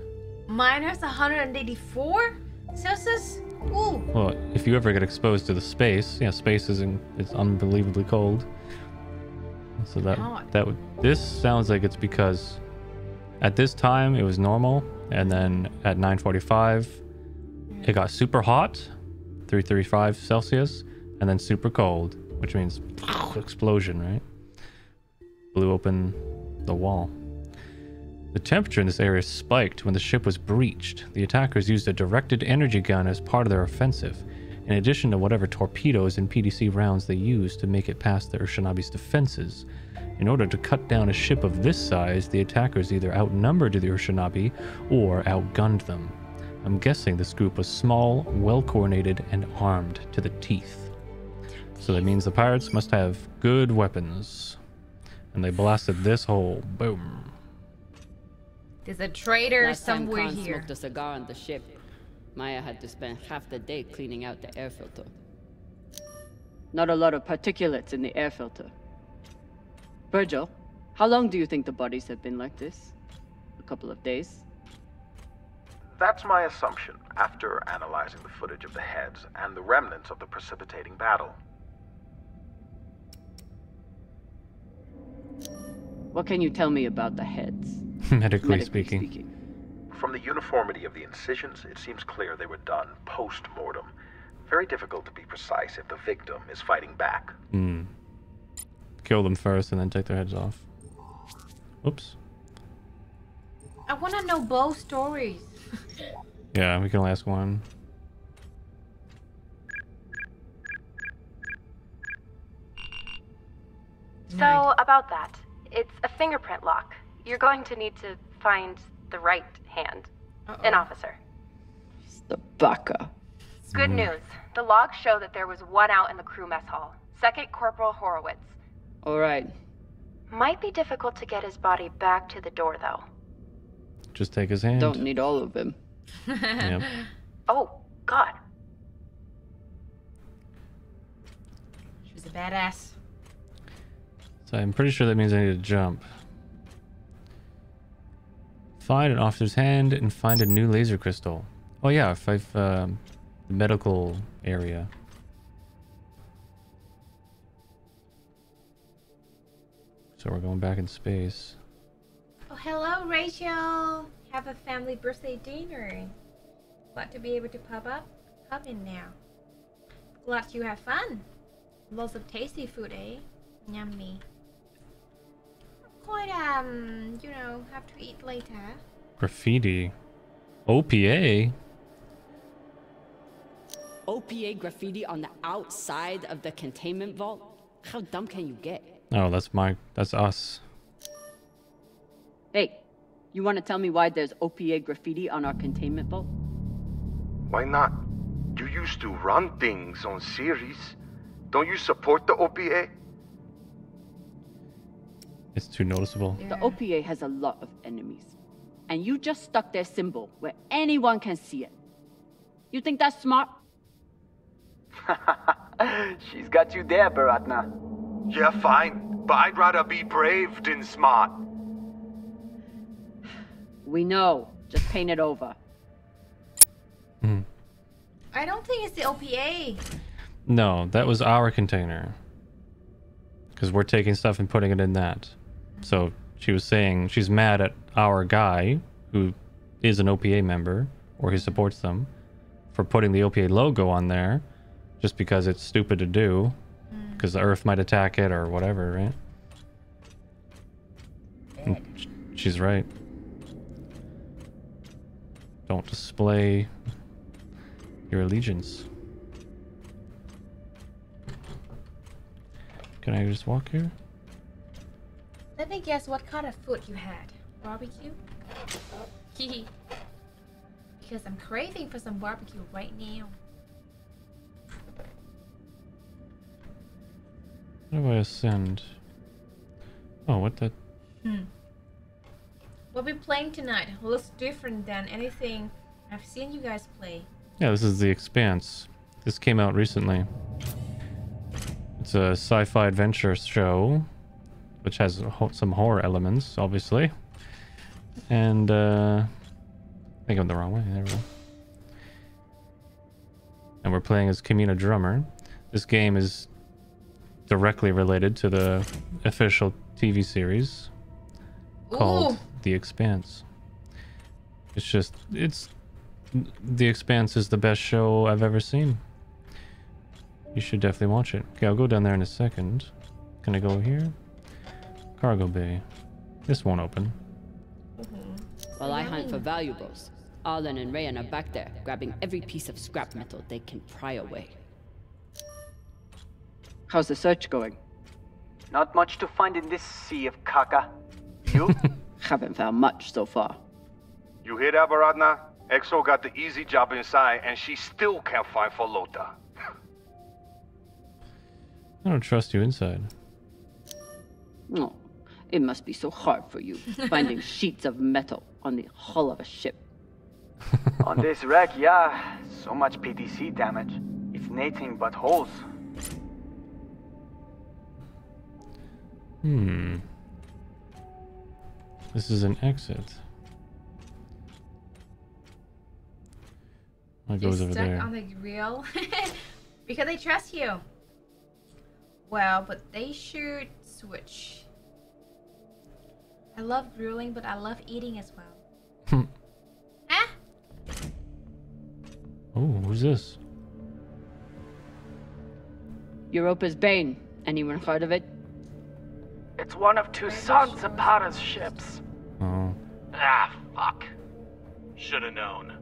Minus 184 Celsius? Ooh. Well, if you ever get exposed to the space, yeah, space it's unbelievably cold. So this sounds like it's because at this time it was normal, and then at 9:45 it got super hot, 335 Celsius, and then super cold, which means explosion, right? Blew open the wall. The temperature in this area spiked when the ship was breached. The attackers used a directed energy gun as part of their offensive, in addition to whatever torpedoes and PDC rounds they used to make it past the Urshanabi's defenses. In order to cut down a ship of this size, the attackers either outnumbered the Urshanabi or outgunned them. I'm guessing this group was small, well-coordinated, and armed to the teeth. So that means the pirates must have good weapons. And they blasted this hole. Boom. There's a traitor somewhere here. Last time Khan smoked a cigar on the ship, Maya had to spend half the day cleaning out the air filter. Not a lot of particulates in the air filter. Virgil, how long do you think the bodies have been like this? A couple of days? That's my assumption, after analyzing the footage of the heads and the remnants of the precipitating battle. What can you tell me about the heads? Medically speaking. From the uniformity of the incisions, it seems clear they were done post-mortem. Very difficult to be precise if the victim is fighting back. Mm. Kill them first and then take their heads off. Oops. I want to know both stories. Yeah, we can only ask one. So, about that. It's a fingerprint lock. You're going to need to find the right hand. An officer. Zapata. Good news. The logs show that there was one out in the crew mess hall. Second Corporal Horowitz. All right. Might be difficult to get his body back to the door, though. Just take his hand. Don't need all of them. Yep. Oh, God. She was a badass. So I'm pretty sure that means I need to jump. Find an officer's hand and find a new laser crystal. Oh, yeah. If I've... the medical area. So we're going back in space. Oh, hello, Rachel. Have a family birthday dinner. Glad to be able to pop in now. Glad you have fun. Lots of tasty food, eh? Yummy. Quite, you know, have to eat later. Graffiti. OPA? OPA graffiti on the outside of the containment vault? How dumb can you get? Oh, that's us. Hey, you want to tell me why there's OPA graffiti on our containment vault? Why not? You used to run things on Ceres. Don't you support the OPA? It's too noticeable. Yeah. The OPA has a lot of enemies. And you just stuck their symbol where anyone can see it. You think that's smart? She's got you there, Bharatna. Yeah, fine, but I'd rather be brave than smart. We know. Just paint it over. Mm. I don't think it's the OPA. No, that was our container. Because we're taking stuff and putting it in that. So she was saying she's mad at our guy, who is an OPA member, or he supports them, for putting the OPA logo on there. Just because it's stupid to do, because the Earth might attack it or whatever, right? And she's right. Don't display your allegiance. Can I just walk here? Let me guess what kind of food you had. Barbecue? Hehe. Because I'm craving for some barbecue right now. How do I ascend? Oh, what the... Hmm. What we're playing tonight looks different than anything I've seen you guys play. Yeah, this is The Expanse. This came out recently. It's a sci-fi adventure show, which has some horror elements, obviously. And, I think I'm the wrong way. There we go. And we're playing as Camina Drummer. This game is... directly related to the official TV series called The Expanse. It's just, it's, The Expanse is the best show I've ever seen. You should definitely watch it. Okay, I'll go down there in a second. Can I go here? Cargo bay. This won't open. While I hunt for valuables, Arlen and Rayan are back there, grabbing every piece of scrap metal they can pry away. How's the search going? Not much to find in this sea of caca. You? Haven't found much so far. You hear that, Bharatna? ExO got the easy job inside, and she still can't find Falota. I don't trust you inside. No, oh, it must be so hard for you, finding sheets of metal on the hull of a ship. On this wreck, yeah. So much PDC damage. It's nothing but holes. Hmm. This is an exit. What goes over there? Stuck on the rail because they trust you. Well, but they should switch. I love drooling, but I love eating as well. Huh? Oh, who's this? Europa's Bane. Anyone heard of it? It's one of Toussaint Zapata's ships. Oh. Ah, fuck. Shoulda known.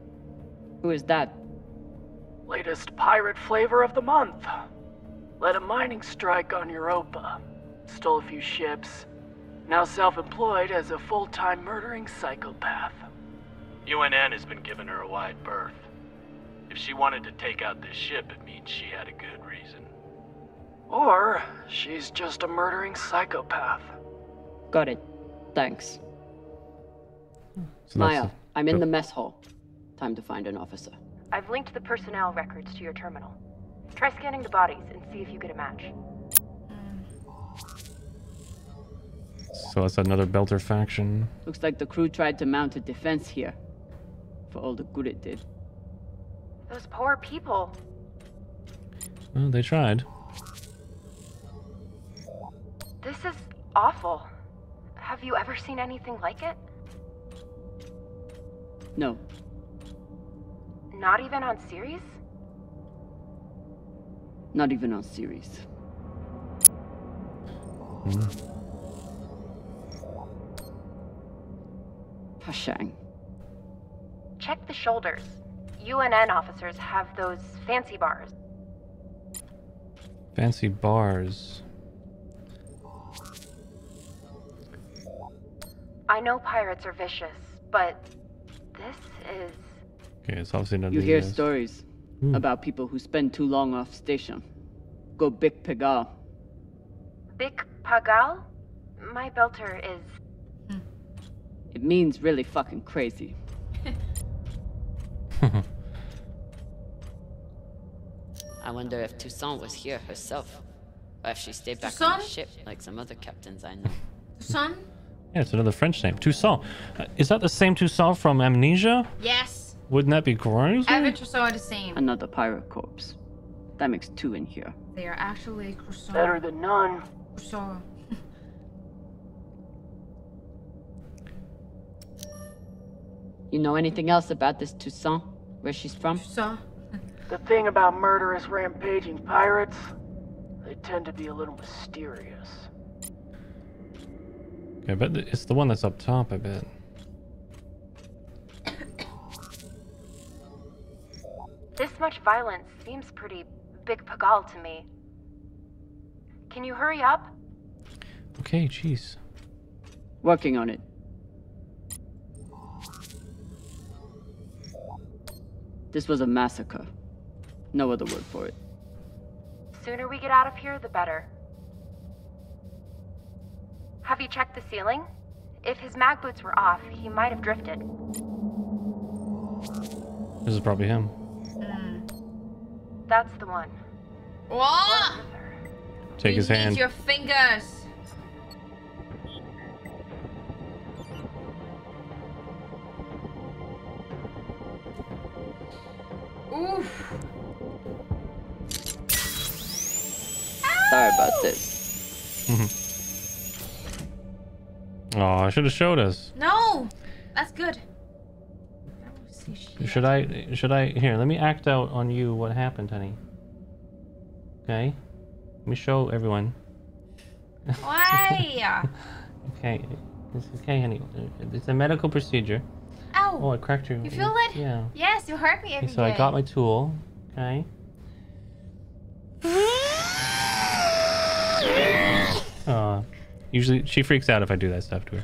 Who is that? Latest pirate flavor of the month. Led a mining strike on Europa. Stole a few ships. Now self-employed as a full-time murdering psychopath. UNN has been giving her a wide berth. If she wanted to take out this ship, it means she had a good reason. Or she's just a murdering psychopath. Got it. Thanks. So Maya, I'm in the mess hall. Time to find an officer. I've linked the personnel records to your terminal. Try scanning the bodies and see if you get a match. So that's another Belter faction. Looks like the crew tried to mount a defense here. For all the good it did. Those poor people. Well, they tried. This is awful. Have you ever seen anything like it? No. Not even on Ceres? Not even on Ceres. Pashang. Check the shoulders. UNN officers have those fancy bars. Fancy bars. I know pirates are vicious, but this is... Okay, it's obviously not. You hear stories about people who spend too long off station. Go Big Pagal. Big Pagal? My Belter is... It means really fucking crazy. I wonder if Toussaint was here herself. Or if she stayed back on the ship like some other captains I know. Toussaint? Yeah, it's another French name. Toussaint. Is that the same Toussaint from Amnesia? Yes. Wouldn't that be crazy? Every Toussaint are the same. Another pirate corpse. That makes two in here. They are actually Toussaint. Better than none. Toussaint. You know anything else about this Toussaint? Where she's from? Toussaint. The thing about murderous, rampaging pirates, they tend to be a little mysterious. Yeah, but it's the one that's up top, I bet. This much violence seems pretty Big Pagal to me. Can you hurry up? Okay, jeez. Working on it. This was a massacre. No other word for it. Sooner we get out of here, the better. Have you checked the ceiling? If his mag boots were off, he might have drifted. This is probably him. That's the one. What? Take his hand. Use your fingers. Oof. Sorry about this. Oh, I should have showed us. No, that's good. Should I? Here, let me act out on you what happened, honey. Okay, let me show everyone. Why? Okay, it's okay, honey. It's a medical procedure. Ow! Oh, I cracked your... You feel it? Yeah. Yes, you hurt me every day. So I got my tool. Okay. Usually she freaks out if I do that stuff to her.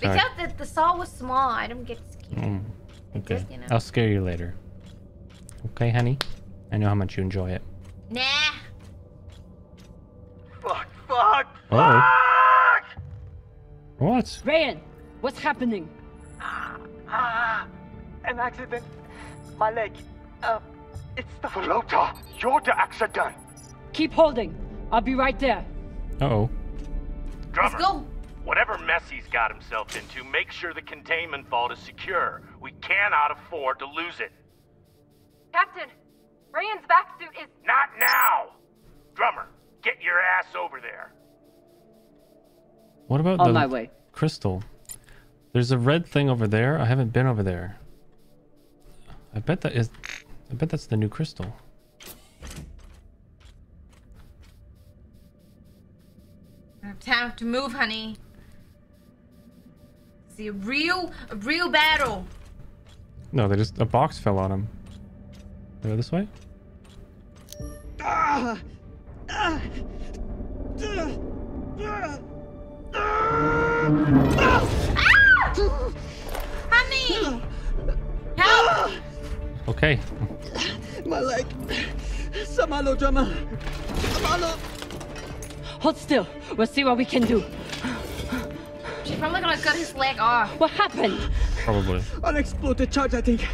Freaks out that the saw was small. I don't get scared. Okay. Just, you know. I'll scare you later. Okay, honey? I know how much you enjoy it. Nah. Fuck! What? Rayan, what's happening? An accident. My leg. It's the Beltalowda. You're the accident. Keep holding. I'll be right there. Uh-oh. Drummer. Let's go. Whatever mess he's got himself into, make sure the containment vault is secure. We cannot afford to lose it. Captain, Rayan's back suit is... Not now! Drummer, get your ass over there. What about on my way. crystal. There's a red thing over there. I haven't been over there. I bet that's the new crystal. Time to move, honey. See a real battle. No, they just a box fell on him. They go this way. Honey, help! Okay. My leg. Samalo drama. Samalo. Hold still. We'll see what we can do. She's probably gonna cut his leg off. What happened? Probably. Unexploded charge, I think.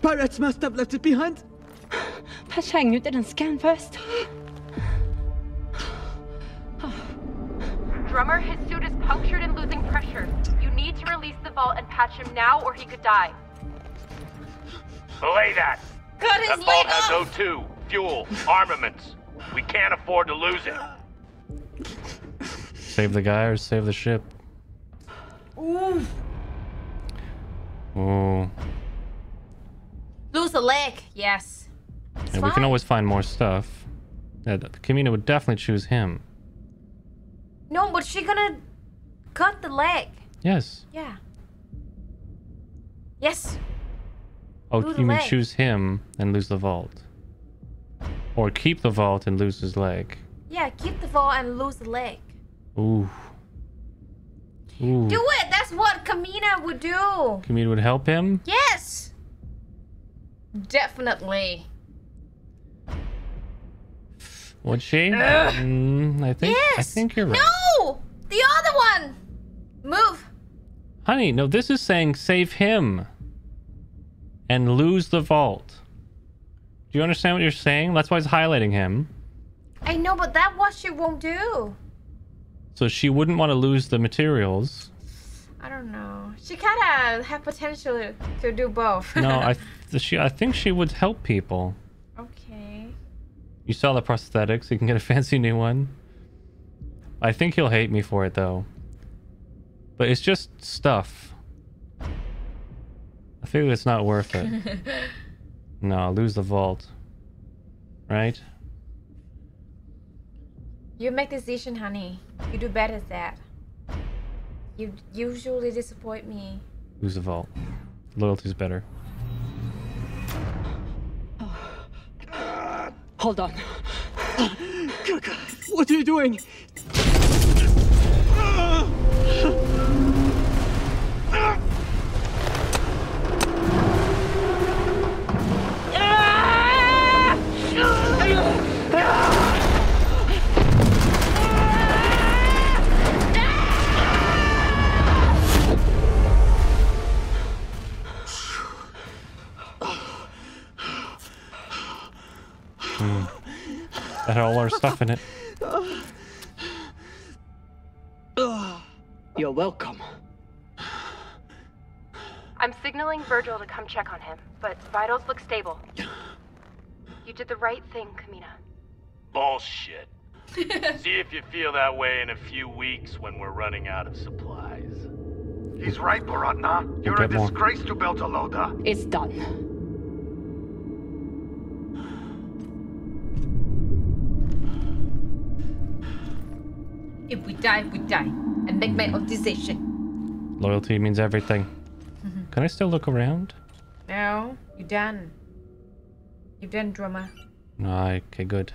Pirates must have left it behind. Pashang, you didn't scan first. Oh. Drummer, his suit is punctured and losing pressure. You need to release the vault and patch him now or he could die. Belay that. Cut his leg off. That vault has O2, fuel, armaments. We can't afford to lose it. Save the guy or save the ship. Ooh. Ooh. Lose the leg, yes. Yeah, we can always find more stuff. Yeah, Camina would definitely choose him. No, but she gonna cut the leg. Yes. Yeah. Yes. Oh, you mean choose him and lose the vault. Or keep the vault and lose his leg. Yeah, keep the vault and lose the leg. Ooh. Ooh. Do it! That's what Camina would do! Camina would help him? Yes! Definitely. Would she? I think, yes. I think you're right. No! The other one! Move! Honey, no, this is saying save him. And lose the vault. Do you understand what you're saying? That's why it's highlighting him. I know, but that's what she won't do. So she wouldn't want to lose the materials. I don't know. She kind of have potential to do both. No, I think she would help people. Okay. You saw the prosthetics. You can get a fancy new one. I think he'll hate me for it, though. But it's just stuff. I figure it's not worth it. No, lose the vault. Right? You make the decision, honey. You do better than that. You usually disappoint me. Lose the vault. Loyalty's better. Oh. Hold on. What are you doing? That had all our stuff in it. You're welcome. I'm signaling Virgil to come check on him, but vitals look stable. You did the right thing, Camina. Bullshit. See if you feel that way in a few weeks when we're running out of supplies. He's right, Bharatna. You're a disgrace to Beltalowda. It's done. If we die, we die. And make my own decision. Loyalty means everything. Can I still look around? No, you're done. You've done, drummer. Okay, good.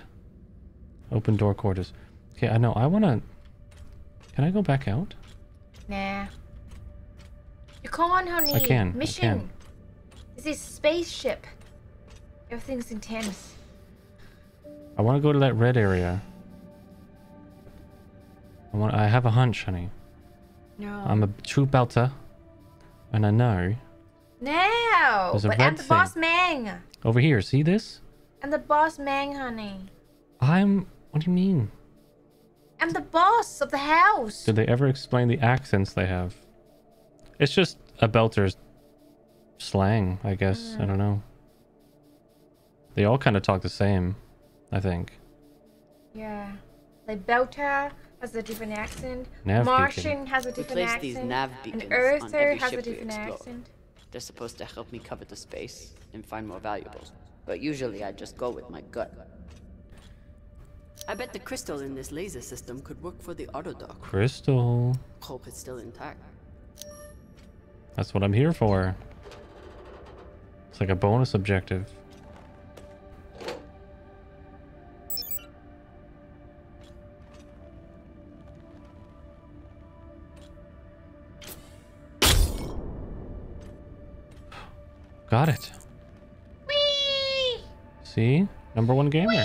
Open door quarters. Okay, I know. I want to... Can I go back out? Nah. You can't, honey. I can. Mission. I can. This is a spaceship. Everything's intense. I want to go to that red area. I have a hunch, honey. No. I'm a true belter. And I know. No! But I'm the boss man. Over here, see this? I'm the boss man, honey. What do you mean? I'm the boss of the house. Did they ever explain the accents they have? It's just a belter's slang, I guess. I don't know. They all kind of talk the same, I think. Yeah. Like belter... has a different accent. Martian has a different accent. These nav beacons and Earther has a different accent. They're supposed to help me cover the space and find more valuables. But usually I just go with my gut. I bet the crystal in this laser system could work for the autodock. Crystal. Hope it's still intact. That's what I'm here for. It's like a bonus objective. Got it. Whee! See? Number one gamer. Whee!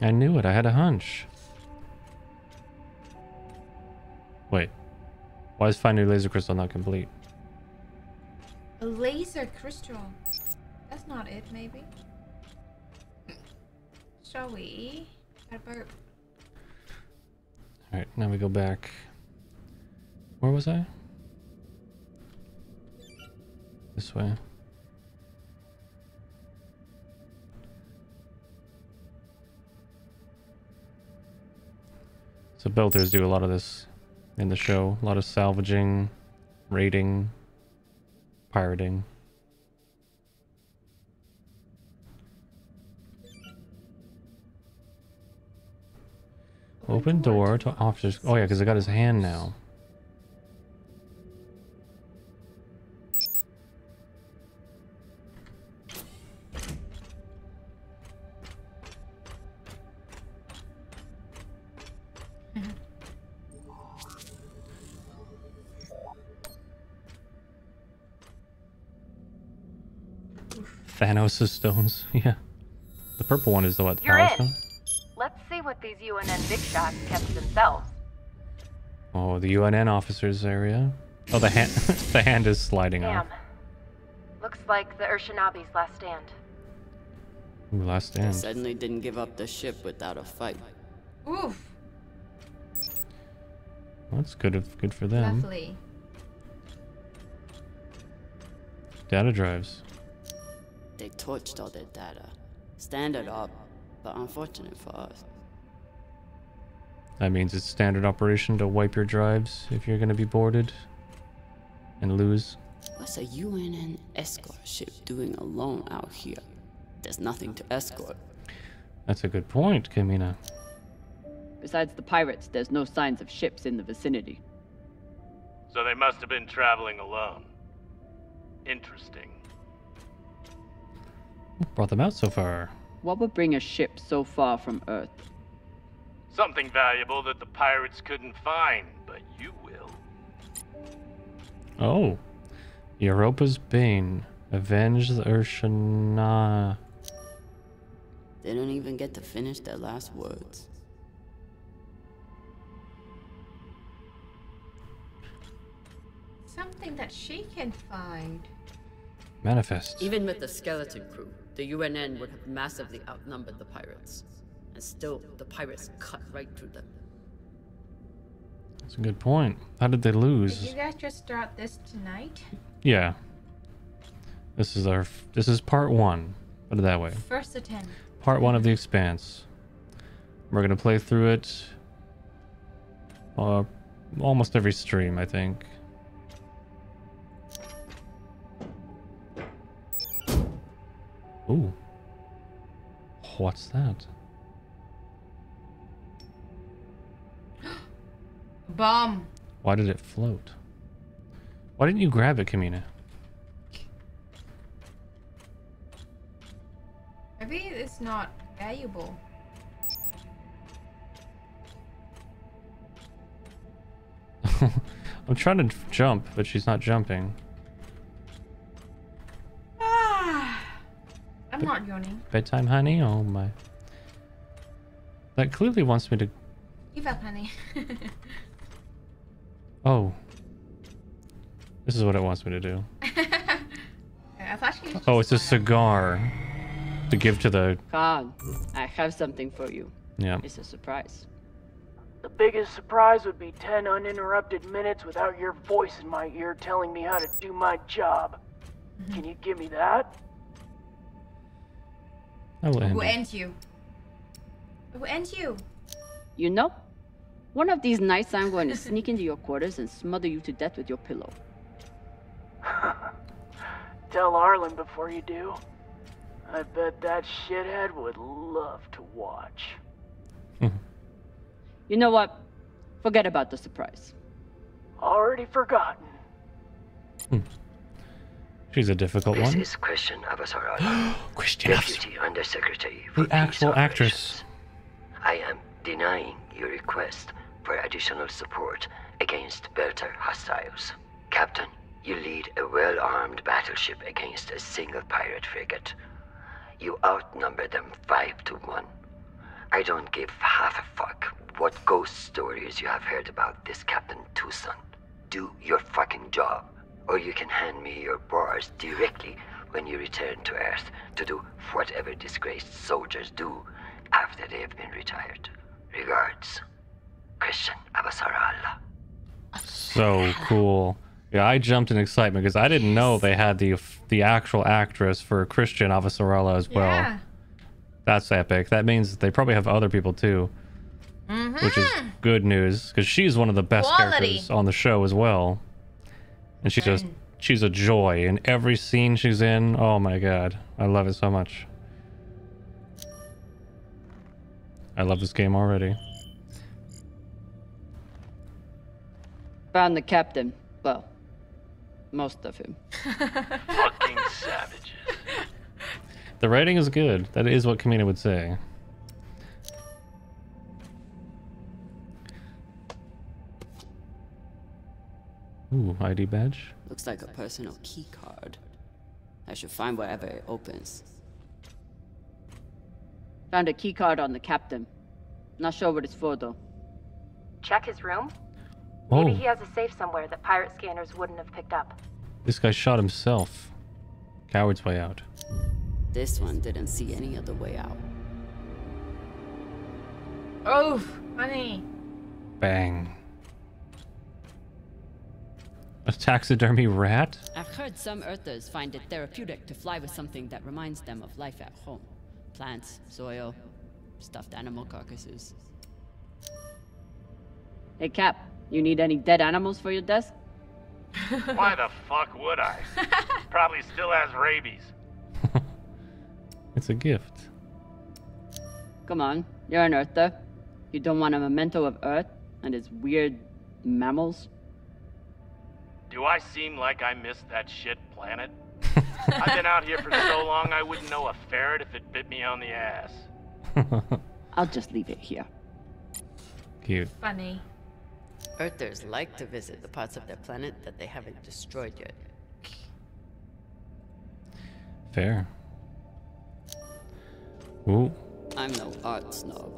I knew it. I had a hunch. Wait. Why is Find New Laser Crystal not complete? A laser crystal. That's not it, maybe. Shall we? Alright, now we go back. Where was I? This way. So Belters do a lot of this in the show. A lot of salvaging, raiding, pirating. Open door to officers. Oh yeah, because I got his hand now. Thanos' stones, yeah. The purple one is the what? You're power in. Stone? Let's see what these UNN big shots kept to themselves. Oh, the UNN officers area. Oh, the hand, the hand is sliding off. Looks like the Urshanabi's last stand. Ooh, last stand. They suddenly didn't give up the ship without a fight. Oof. Well, that's good for them. Lovely. Data drives. They torched all their data. Standard op, but unfortunate for us. That means it's standard operation to wipe your drives if you're going to be boarded and lose. What's a UNN escort ship doing alone out here? There's nothing to escort. That's a good point, Camina. Besides the pirates, there's no signs of ships in the vicinity. So they must have been traveling alone. Interesting. Brought them out so far. What would bring a ship so far from Earth? Something valuable that the pirates couldn't find, but you will. Oh. Europa's Bane. Avenge the Urshana. They don't even get to finish their last words. Something that she can find. Manifest. Even with the skeleton crew, the UNN would have massively outnumbered the pirates. And still, the pirates cut right through them. That's a good point. How did they lose? Did you guys just start this tonight? Yeah. This is part one. Put it that way. First attempt. Part one of The Expanse. We're going to play through it almost every stream, I think. Ooh. What's that? Bomb. Why did it float? Why didn't you grab it, Camina? Maybe it's not valuable. I'm trying to jump, but she's not jumping. I'm not yawning. Bedtime, honey? Oh my. That clearly wants me to... Give up, honey. Oh. This is what it wants me to do. Oh, it's a cigar. To give to the... Khan, I have something for you. Yeah. It's a surprise. The biggest surprise would be 10 uninterrupted minutes without your voice in my ear telling me how to do my job. Mm-hmm. Can you give me that? Who ends you? Who ends you? You know? One of these nights I'm going to sneak into your quarters and smother you to death with your pillow. Tell Arlen before you do. I bet that shithead would love to watch. You know what? Forget about the surprise. Already forgotten. She's a difficult one. This is Christian Avasarala, Deputy Undersecretary for the actual actress. I am denying your request for additional support against Belter hostiles. Captain, you lead a well-armed battleship against a single pirate frigate. You outnumber them 5 to 1. I don't give half a fuck what ghost stories you have heard about this Captain Toussaint. Do your fucking job, or you can hand me your bars directly when you return to Earth to do whatever disgraced soldiers do after they have been retired. Regards, Christian Avasarala. So cool. Yeah, I jumped in excitement because I didn't know they had the actual actress for Christian Avasarala as well. Yeah. That's epic. That means they probably have other people too, which is good news because she's one of the best characters on the show as well. And she's a joy in every scene she's in. Oh my god, I love it so much. I love this game already. Found the captain. Well, most of him. Fucking savages. The writing is good. That is what Camina would say. Ooh, ID badge. Looks like a personal key card. I should find wherever it opens. Found a key card on the captain. Not sure what it's for though. Check his room? Oh. Maybe he has a safe somewhere that pirate scanners wouldn't have picked up. This guy shot himself. Coward's way out. This one didn't see any other way out. Oh, funny. Bang. A taxidermy rat? I've heard some earthers find it therapeutic to fly with something that reminds them of life at home. Plants, soil, stuffed animal carcasses. Hey Cap, you need any dead animals for your desk? Why the fuck would I? Probably still has rabies. It's a gift. Come on, you're an earther. You don't want a memento of Earth and its weird mammals? Do I seem like I missed that shit planet? I've been out here for so long, I wouldn't know a ferret if it bit me on the ass. I'll just leave it here. Cute. Funny. Earthers like to visit the parts of their planet that they haven't destroyed yet. Fair. Ooh. I'm no art snob,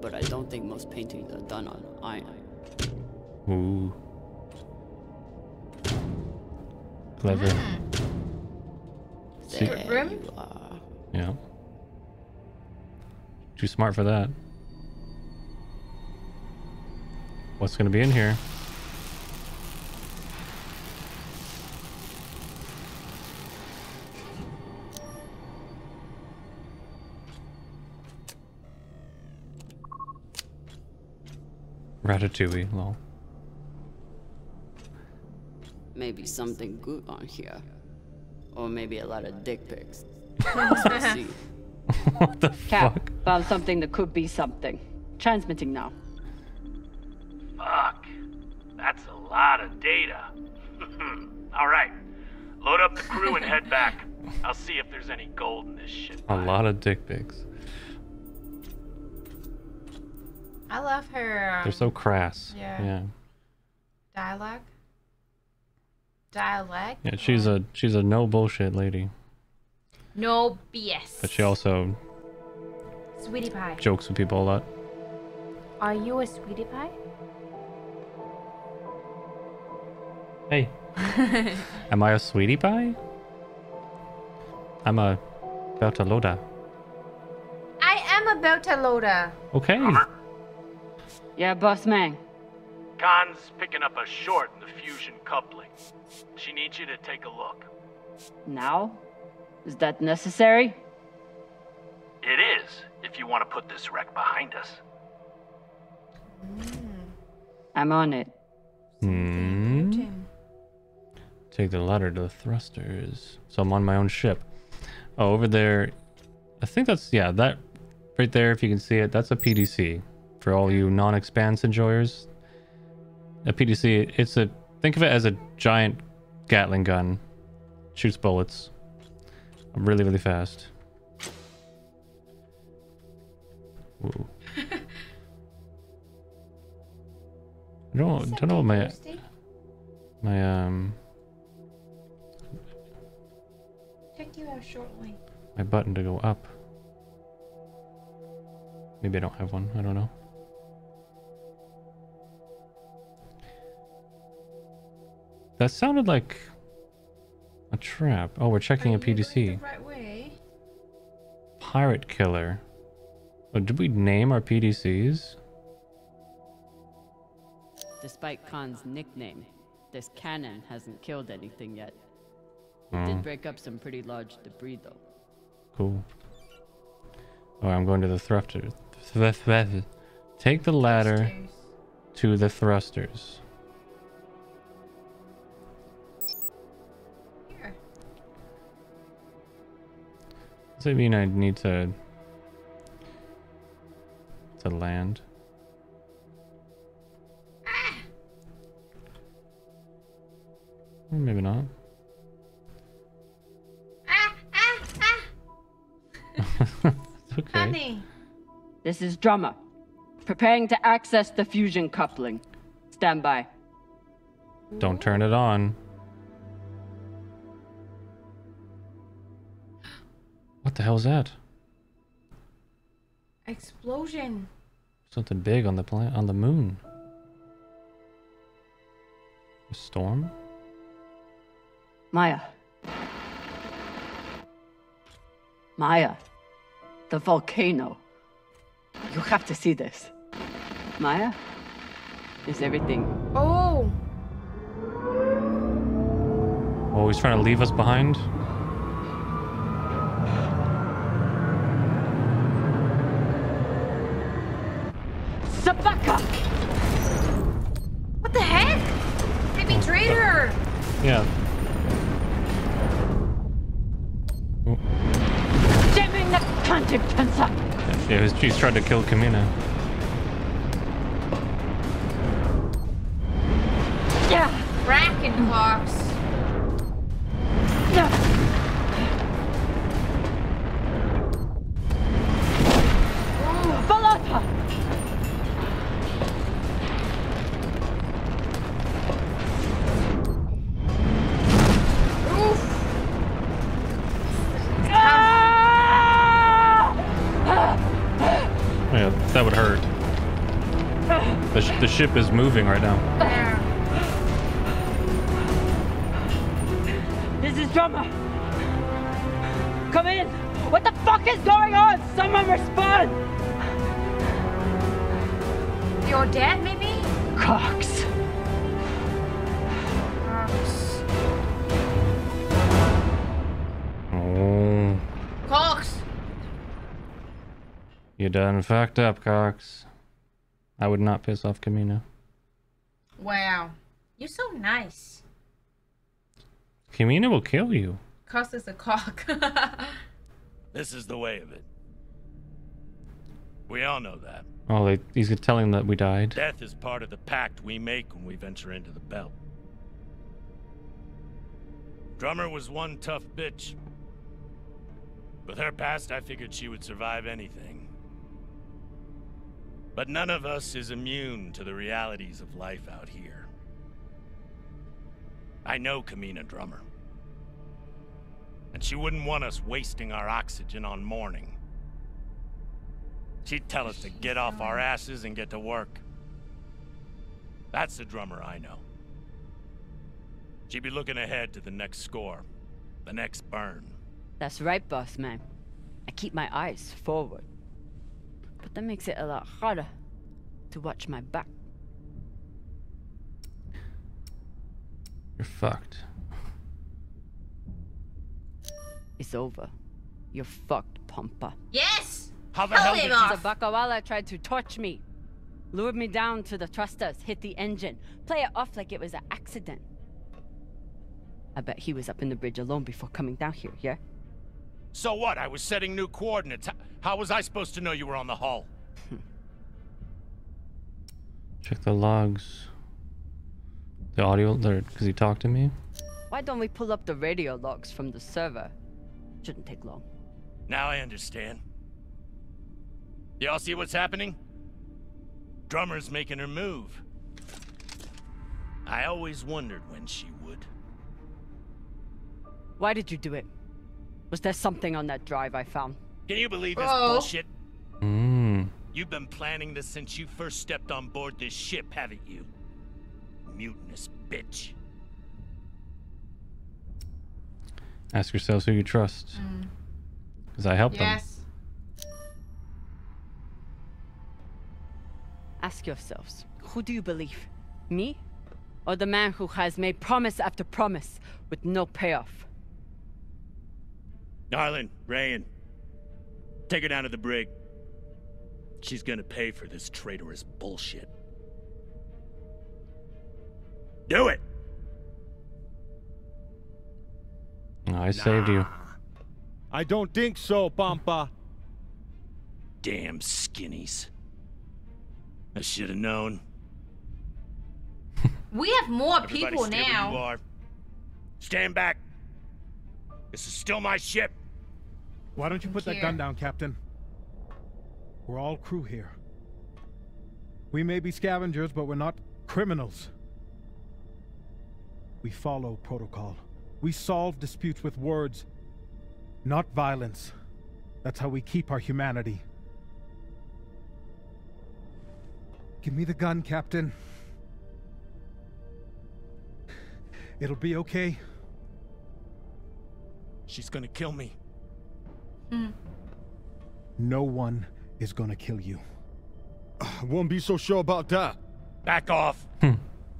but I don't think most paintings are done on iron. Ooh. Clever. Secret room? Yeah. Too smart for that. What's gonna be in here? Ratatouille, lol. Maybe something good on here, or maybe a lot of dick pics. What the fuck? Found something that could be something. Transmitting now. Fuck, that's a lot of data. All right, load up the crew and head back. I'll see if there's any gold in this shit. A lot of dick pics. I love her. They're so crass. Yeah. Dialogue. Yeah, she's a no bullshit lady. No BS. But she also sweetie pie jokes with people a lot. Are you a sweetie pie? Hey. Am I a sweetie pie? I'm a Beltalowda. I am a Beltalowda. Okay. Yeah, boss man. Khan's picking up a short in the fusion coupling. She needs you to take a look. Now? Is that necessary? It is, if you want to put this wreck behind us. I'm on it. Take the ladder to the thrusters. So I'm on my own ship. Oh, over there. I think that's, yeah, that right there, if you can see it, that's a PDC. For all you non-Expanse enjoyers, a PDC, it's a, think of it as a giant Gatling gun. Shoots bullets. Really, really fast. Whoa. I don't know what my... Check you out shortly. My button to go up. Maybe I don't have one. I don't know. That sounded like a trap. Oh, we're checking a PDC. Right way? Pirate killer. Oh, did we name our PDCs? Despite Khan's nickname, this cannon hasn't killed anything yet. It did break up some pretty large debris, though. Cool. Oh, I'm going to the thrusters. Take the ladder to the thrusters. Here. Does that mean I need to land? Maybe not. Okay. Honey, this is Drummer. Preparing to access the fusion coupling. Stand by. Don't turn it on. What the hell is that? Explosion. Something big on the planet, on the moon. A storm. Maya, the volcano. You have to see this. Maya is everything. Oh! Oh, he's trying to leave us behind? Zapata! What the heck? They betrayed her! Yeah. Yeah, she's tried to kill Camina. Yeah, Bracken Cox. No. Balata. That would hurt. The ship is moving right now. This is Drummer. Come in. What the fuck is going on? Someone respond. You're dead, maybe? Cox. Oh. Cox. You done fucked up, Cox. I would not piss off Camina. Wow. You're so nice. Camina will kill you. Cox is a cock. This is the way of it. We all know that. Oh, he's telling that we died. Death is part of the pact we make when we venture into the Belt. Drummer was one tough bitch. With her past, I figured she would survive anything. But none of us is immune to the realities of life out here. I know Camina Drummer. And she wouldn't want us wasting our oxygen on mourning. She'd tell us to get off our asses and get to work. That's the Drummer I know. She'd be looking ahead to the next score, the next burn. That's right, boss man. I keep my eyes forward. But that makes it a lot harder to watch my back. You're fucked. It's over. You're fucked, Pompa. Yes! How the hell did you... Sabakawala tried to torch me. Lured me down to the thrusters, hit the engine, play it off like it was an accident. I bet he was up in the bridge alone before coming down here, yeah? So what? I was setting new coordinates. How was I supposed to know you were on the hull? Check the logs. The audio alert, because he talked to me. Why don't we pull up the radio logs from the server? Shouldn't take long. Now I understand. Y'all see what's happening? Drummer's making her move. I always wondered when she would. Why did you do it? Was there something on that drive I found? Can you believe this bullshit? You've been planning this since you first stepped on board this ship, haven't you? Mutinous bitch. Ask yourselves who you trust. Because I helped them. Ask yourselves, who do you believe? Me? Or the man who has made promise after promise with no payoff? Arlen, Rayan, take her down to the brig. She's gonna pay for this traitorous bullshit. Do it! I saved you. I don't think so, Pampa. Damn skinnies. I should have known. We have more people now. Where you are. Stand back. This is still my ship. Why don't you put that gun down, Captain? We're all crew here. We may be scavengers, but we're not criminals. We follow protocol. We solve disputes with words, not violence. That's how we keep our humanity. Give me the gun, Captain. It'll be okay. She's gonna kill me. No one is gonna kill you. I won't be so sure about that. Back off.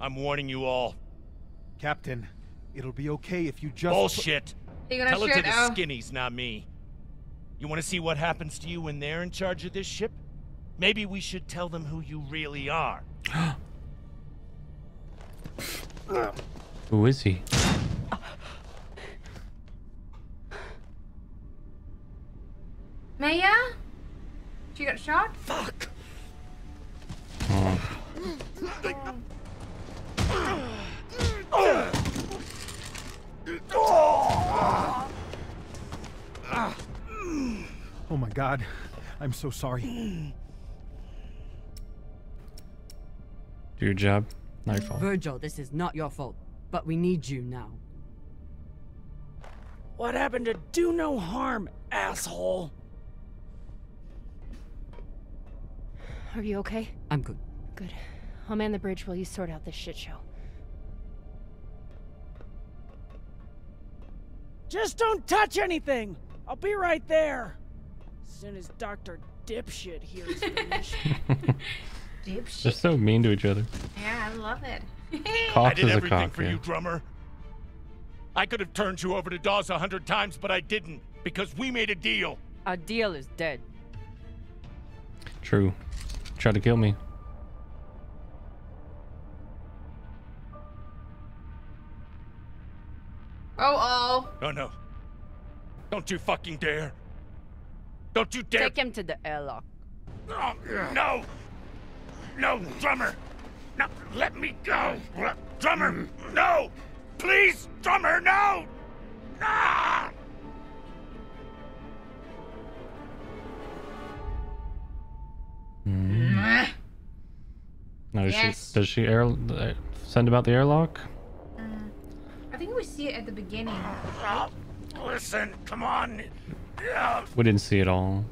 I'm warning you all. Captain, it'll be okay if you just... Bullshit. Tell it to the skinnies, not me. You wanna see what happens to you when they're in charge of this ship? Maybe we should tell them who you really are. Who is he? Maya? She got shot? Fuck! Oh my god. I'm so sorry. Do your job. Not your fault. Virgil, this is not your fault, but we need you now. What happened to do no harm, asshole? Are you okay? I'm good. Good. I'll man the bridge while you sort out this shit show. Just don't touch anything! I'll be right there! As soon as Dr. Dipshit here is finished. Dipshit. They're so mean to each other. Yeah, I love it. I did everything for you, Drummer. I could have turned you over to Dawes 100 times, but I didn't, because we made a deal. Our deal is dead. True. Try to kill me. Oh no. Don't you fucking dare. Don't you dare. Take him to the airlock. Oh, no. No, Drummer. No, let me go. Drummer, no. Please, Drummer, no. Ah! No, does she send about the airlock? I think we see it at the beginning. Right? Listen, come on. We didn't see it all.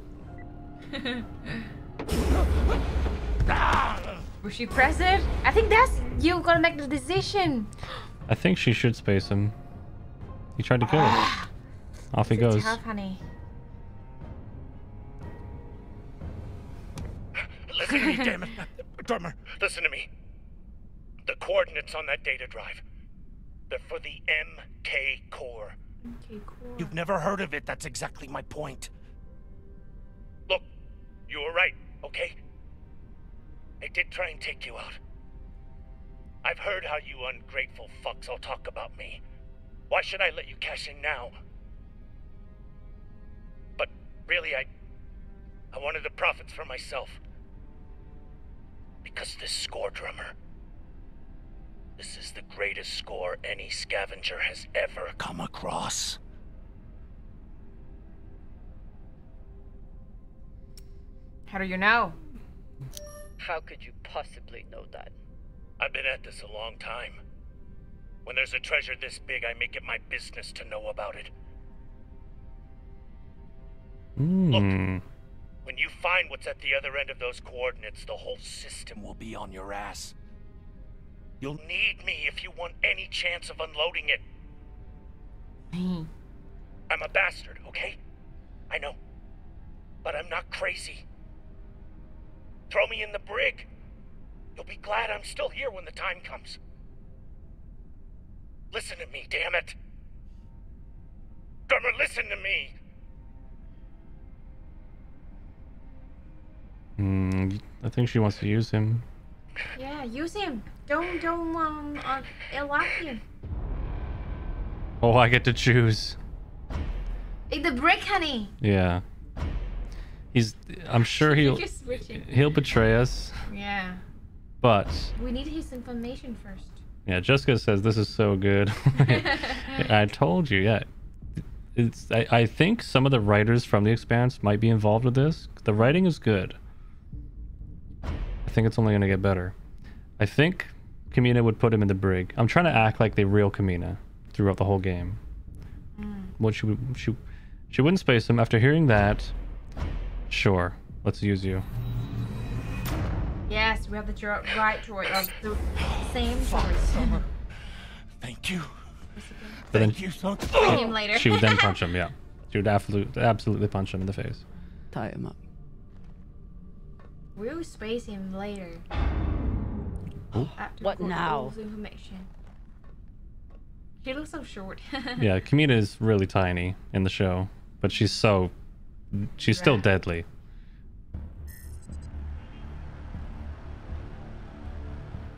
Was she present? I think that's you gotta make the decision. I think she should space him. He tried to kill him. Off he goes. Tough, honey. Listen to me, damn it. Drummer, listen to me. The coordinates on that data drive. They're for the MK Core. MK Core. You've never heard of it. That's exactly my point. Look, you were right, okay? They did try and take you out. I've heard how you ungrateful fucks all talk about me. Why should I let you cash in now? But really, I wanted the profits for myself. Because this score, drummer. This is the greatest score any scavenger has ever come across. How do you know? How could you possibly know that? I've been at this a long time. When there's a treasure this big, I make it my business to know about it. Look, when you find what's at the other end of those coordinates, the whole system will be on your ass. You'll need me if you want any chance of unloading it. I'm a bastard, okay? I know. But I'm not crazy. Throw me in the brig. You'll be glad I'm still here when the time comes. Listen to me, damn it. Drummer, listen to me. I think she wants to use him. Yeah, use him. Don't unlock him. Oh, I get to choose. It's the brick, honey. Yeah. I'm sure he'll betray us. Yeah. But we need his information first. Yeah, Jessica says this is so good. I told you, yeah. I think some of the writers from The Expanse might be involved with this. The writing is good. I think it's only going to get better. I think Camina would put him in the brig. I'm trying to act like the real Camina throughout the whole game. Well, she wouldn't space him. After hearing that, sure, let's use you. Yes, we have the right droid, the same droid. Thank you. But then she would then punch him, yeah. She would absolutely punch him in the face. Tie him up. We'll space him later. What now? She looks so short. Yeah, Camina is really tiny in the show, but she's still deadly.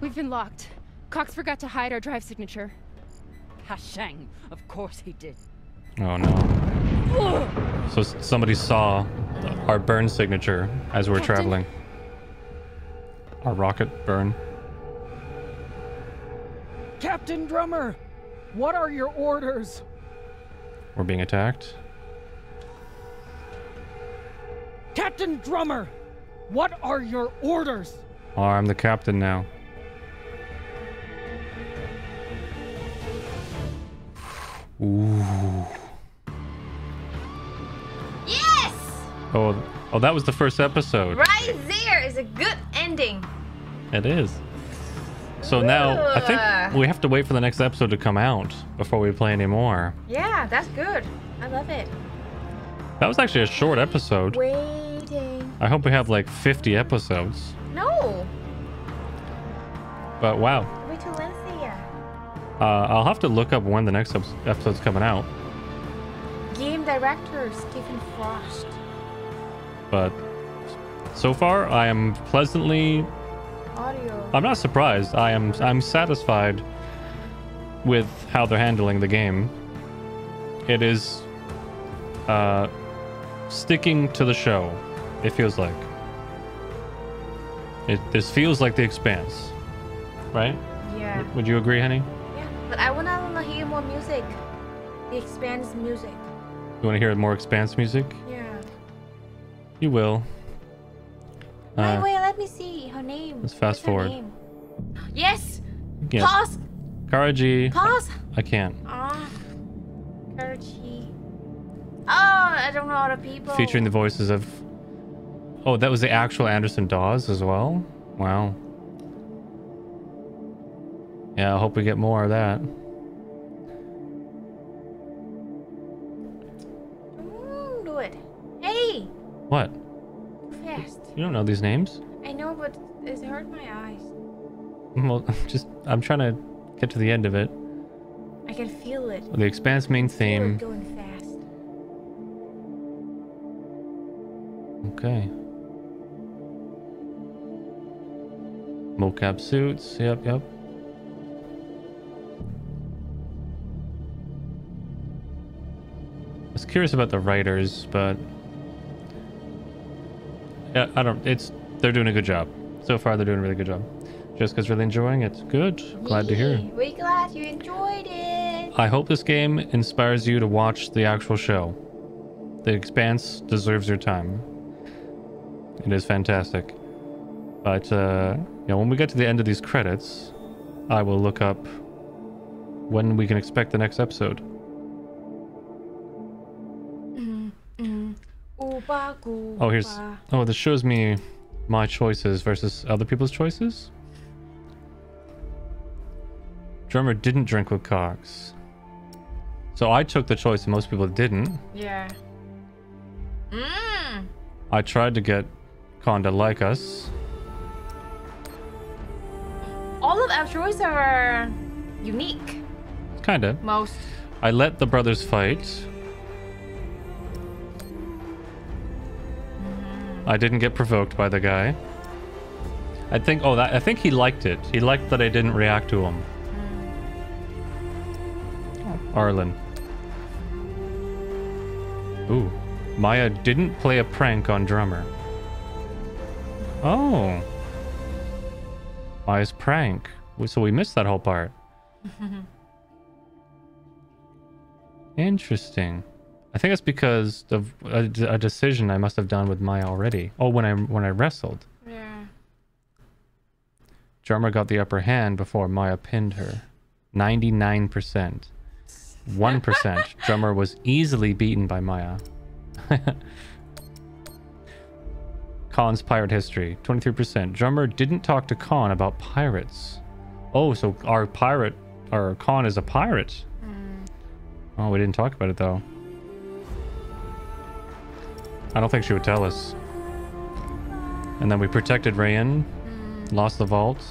We've been locked. Cox forgot to hide our drive signature. Hashang, of course he did. Oh no. So somebody saw our burn signature as we're traveling. Our rocket burn. Captain Drummer, what are your orders? We're being attacked. Captain Drummer, what are your orders? Oh, I'm the captain now. Ooh. Yes! Oh, that was the first episode. Right there is a good ending. It is. So now I think we have to wait for the next episode to come out before we play anymore. Yeah, that's good. I love it. That was actually a short episode. Waiting. I hope we have like 50 episodes. No. But wow. Wait till Wednesday, yeah. I'll have to look up when the next episode's coming out. Game director Stephen Frost. But so far, I am pleasantly. Audio. I'm not surprised. I'm satisfied with how they're handling the game. It is sticking to the show. It feels like this feels like The Expanse, right? Yeah. Would you agree, honey? Yeah, but I wanna hear more music. The Expanse music. You wanna hear more Expanse music? Yeah. You will. Wait, let me see her name. Let's fast forward. Yes. Yes. Pause. Cara Gee. Pause. I can't. Cara Gee. Oh, I don't know other people. Featuring the voices of. Oh, that was the actual Anderson Dawes as well. Wow. Yeah, I hope we get more of that. Do it. Hey. What? Fast. You don't know these names? I know, but it hurt my eyes. Well, I'm trying to get to the end of it. I can feel it. The Expanse main theme. Going fast. Okay. Mocap suits. Yep, yep. I was curious about the writers, but yeah, I don't. It's they're doing a good job so far. They're doing a really good job. Jessica's really enjoying it. Good. Glad to hear. We're glad you enjoyed it. I hope this game inspires you to watch the actual show. The Expanse deserves your time. It is fantastic. But, you know, when we get to the end of these credits, I will look up when we can expect the next episode. Oh, here's... Oh, this shows me my choices versus other people's choices. Drummer didn't drink with Cox. So I took the choice and most people didn't. Yeah. Mm. I tried to get Khan to like us. All of our choices are unique. Kinda. Most. I let the brothers fight. Mm. I didn't get provoked by the guy. I think. Oh, that. I think he liked it. He liked that I didn't react to him. Mm. Arlen. Ooh. Maya didn't play a prank on Drummer. Oh. Maya's prank. So we missed that whole part. Interesting. I think it's because of a decision I must have done with Maya already. Oh, when I wrestled. Yeah. Drummer got the upper hand before Maya pinned her. 99%. 1%. Drummer was easily beaten by Maya. Khan's pirate history, 23%. Drummer didn't talk to Khan about pirates. Oh, so our pirate, our Khan is a pirate. Mm. Oh, we didn't talk about it though. I don't think she would tell us. And then we protected Rayan, lost the vault.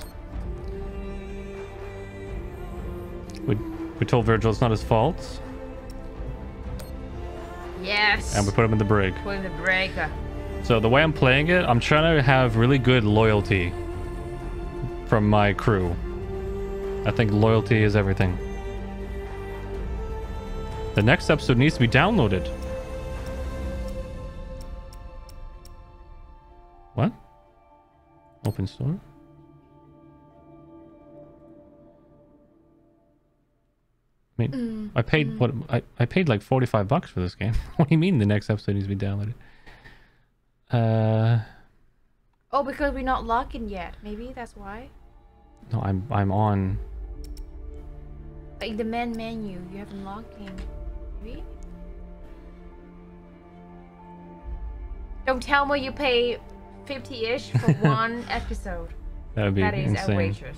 We told Virgil it's not his fault. Yes. And we put him in the brig. Put him in the brig. So the way I'm playing it, I'm trying to have really good loyalty from my crew. I think loyalty is everything. The next episode needs to be downloaded. What? Open store? I mean, I paid what I paid like $45 for this game. What do you mean the next episode needs to be downloaded? Oh, because we're not logged in yet. Maybe that's why. No, I'm on. Like the main menu, you haven't logged in. Maybe. Don't tell me you pay 50-ish for one episode. That would be insane. That is outrageous.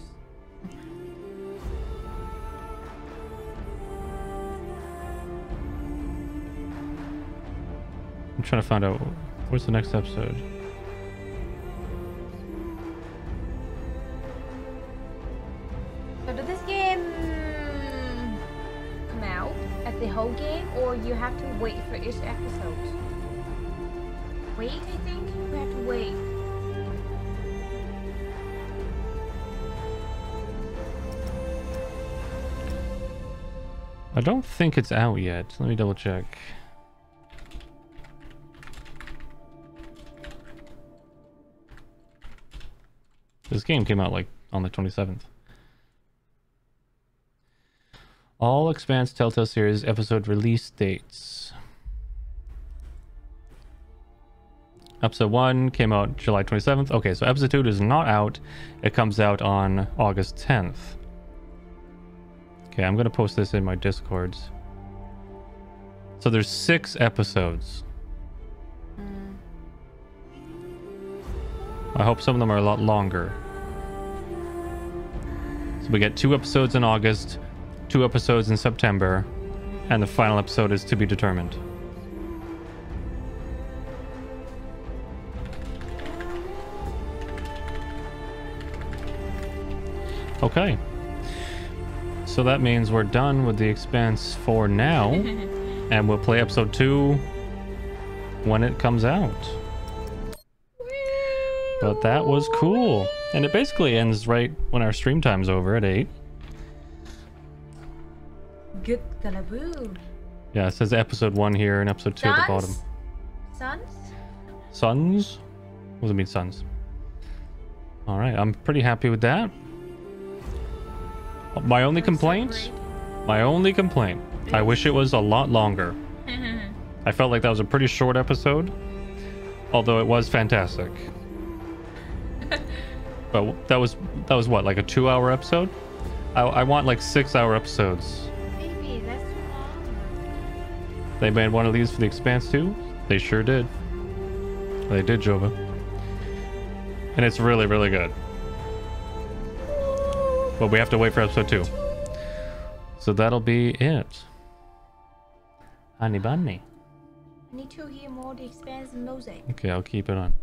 I'm trying to find out where's the next episode. So does this game come out as the whole game, or you have to wait for each episode? Wait, I think you have to wait. I don't think it's out yet. Let me double check. This game came out like on the 27th. All Expanse Telltale series episode release dates. Episode 1 came out July 27th. Okay, so episode 2 is not out. It comes out on August 10th. Okay, I'm going to post this in my Discords. So there's 6 episodes. I hope some of them are a lot longer. So we get 2 episodes in August, 2 episodes in September, and the final episode is to be determined. Okay. So that means we're done with The Expanse for now, and we'll play episode 2 when it comes out. But that was cool. And it basically ends right when our stream time's over at 8. Good galaboo. Yeah, it says episode 1 here and episode 2 at the bottom. Sons? Sons? What does it mean, sons? Alright, I'm pretty happy with that. My only complaint? My only complaint. I wish it was a lot longer. I felt like that was a pretty short episode. Although it was fantastic. But that was what, like a 2-hour episode? I want like 6-hour episodes. Maybe that's too long. They made one of these for The Expanse too? They sure did. They did, Jova. And it's really, really good. But we have to wait for episode 2. So that'll be it. Honey bunny. I need to hear more The Expanse music. Okay, I'll keep it on.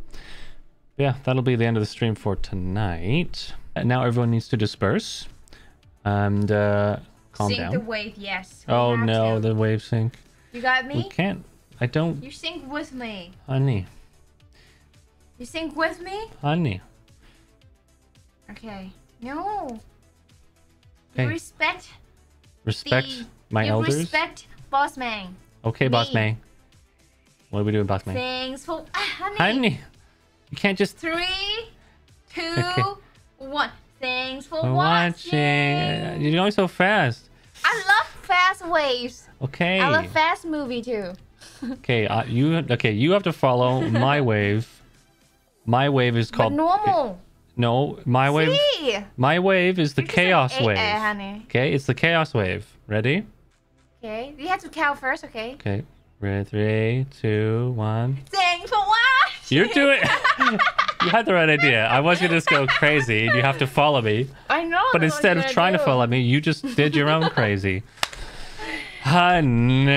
Yeah, that'll be the end of the stream for tonight. And now everyone needs to disperse. And calm down. Sink the wave, yes. Oh no, the wave sink. You got me? You can't. I don't. You sink with me. Honey. You sink with me? Honey. Okay. No. Hey. You respect. Respect my elders. You respect boss man. Okay, me. Boss man. What are we doing, boss man? Thanks for honey. Honey. You can't just 3, 2, 1. Thanks for watching. You're going so fast. I love fast waves. Okay. I love fast movie too. Okay, you have to follow my wave. My wave is called normal. No, my wave. See? My wave is the chaos wave. Honey. Okay, it's the chaos wave. Ready? Okay, you have to count first. Okay. Okay. 3, 2, 1. Thanks for watching. You're doing. You had the right idea. I was gonna just go crazy, and you have to follow me. I know. But instead of trying to follow me, you just did your own crazy. Honey.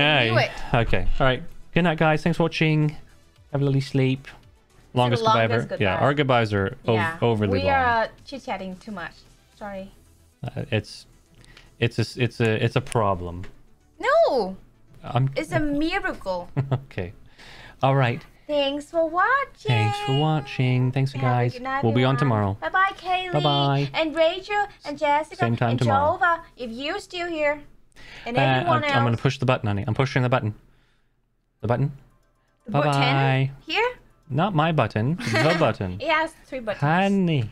Okay. All right. Good night, guys. Thanks for watching. Have a lovely sleep. Longest goodbye ever. Yeah, our goodbyes are overly long. We are chit-chatting too much. Sorry. It's a problem. No. It's a miracle. Okay. All right. Thanks for watching. Thanks for watching. Thanks, guys. Good night, we'll be on tomorrow. Bye-bye, Kaylee. Bye-bye. And Rachel and Jessica. Same time and tomorrow. Jova, if you're still here. And everyone else. I'm going to push the button, honey. I'm pushing the button. The button? Bye-bye. Here? Not my button. The button. It has 3 buttons. Honey.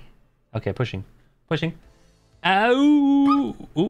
Okay, pushing. Pushing. Ow. Ooh.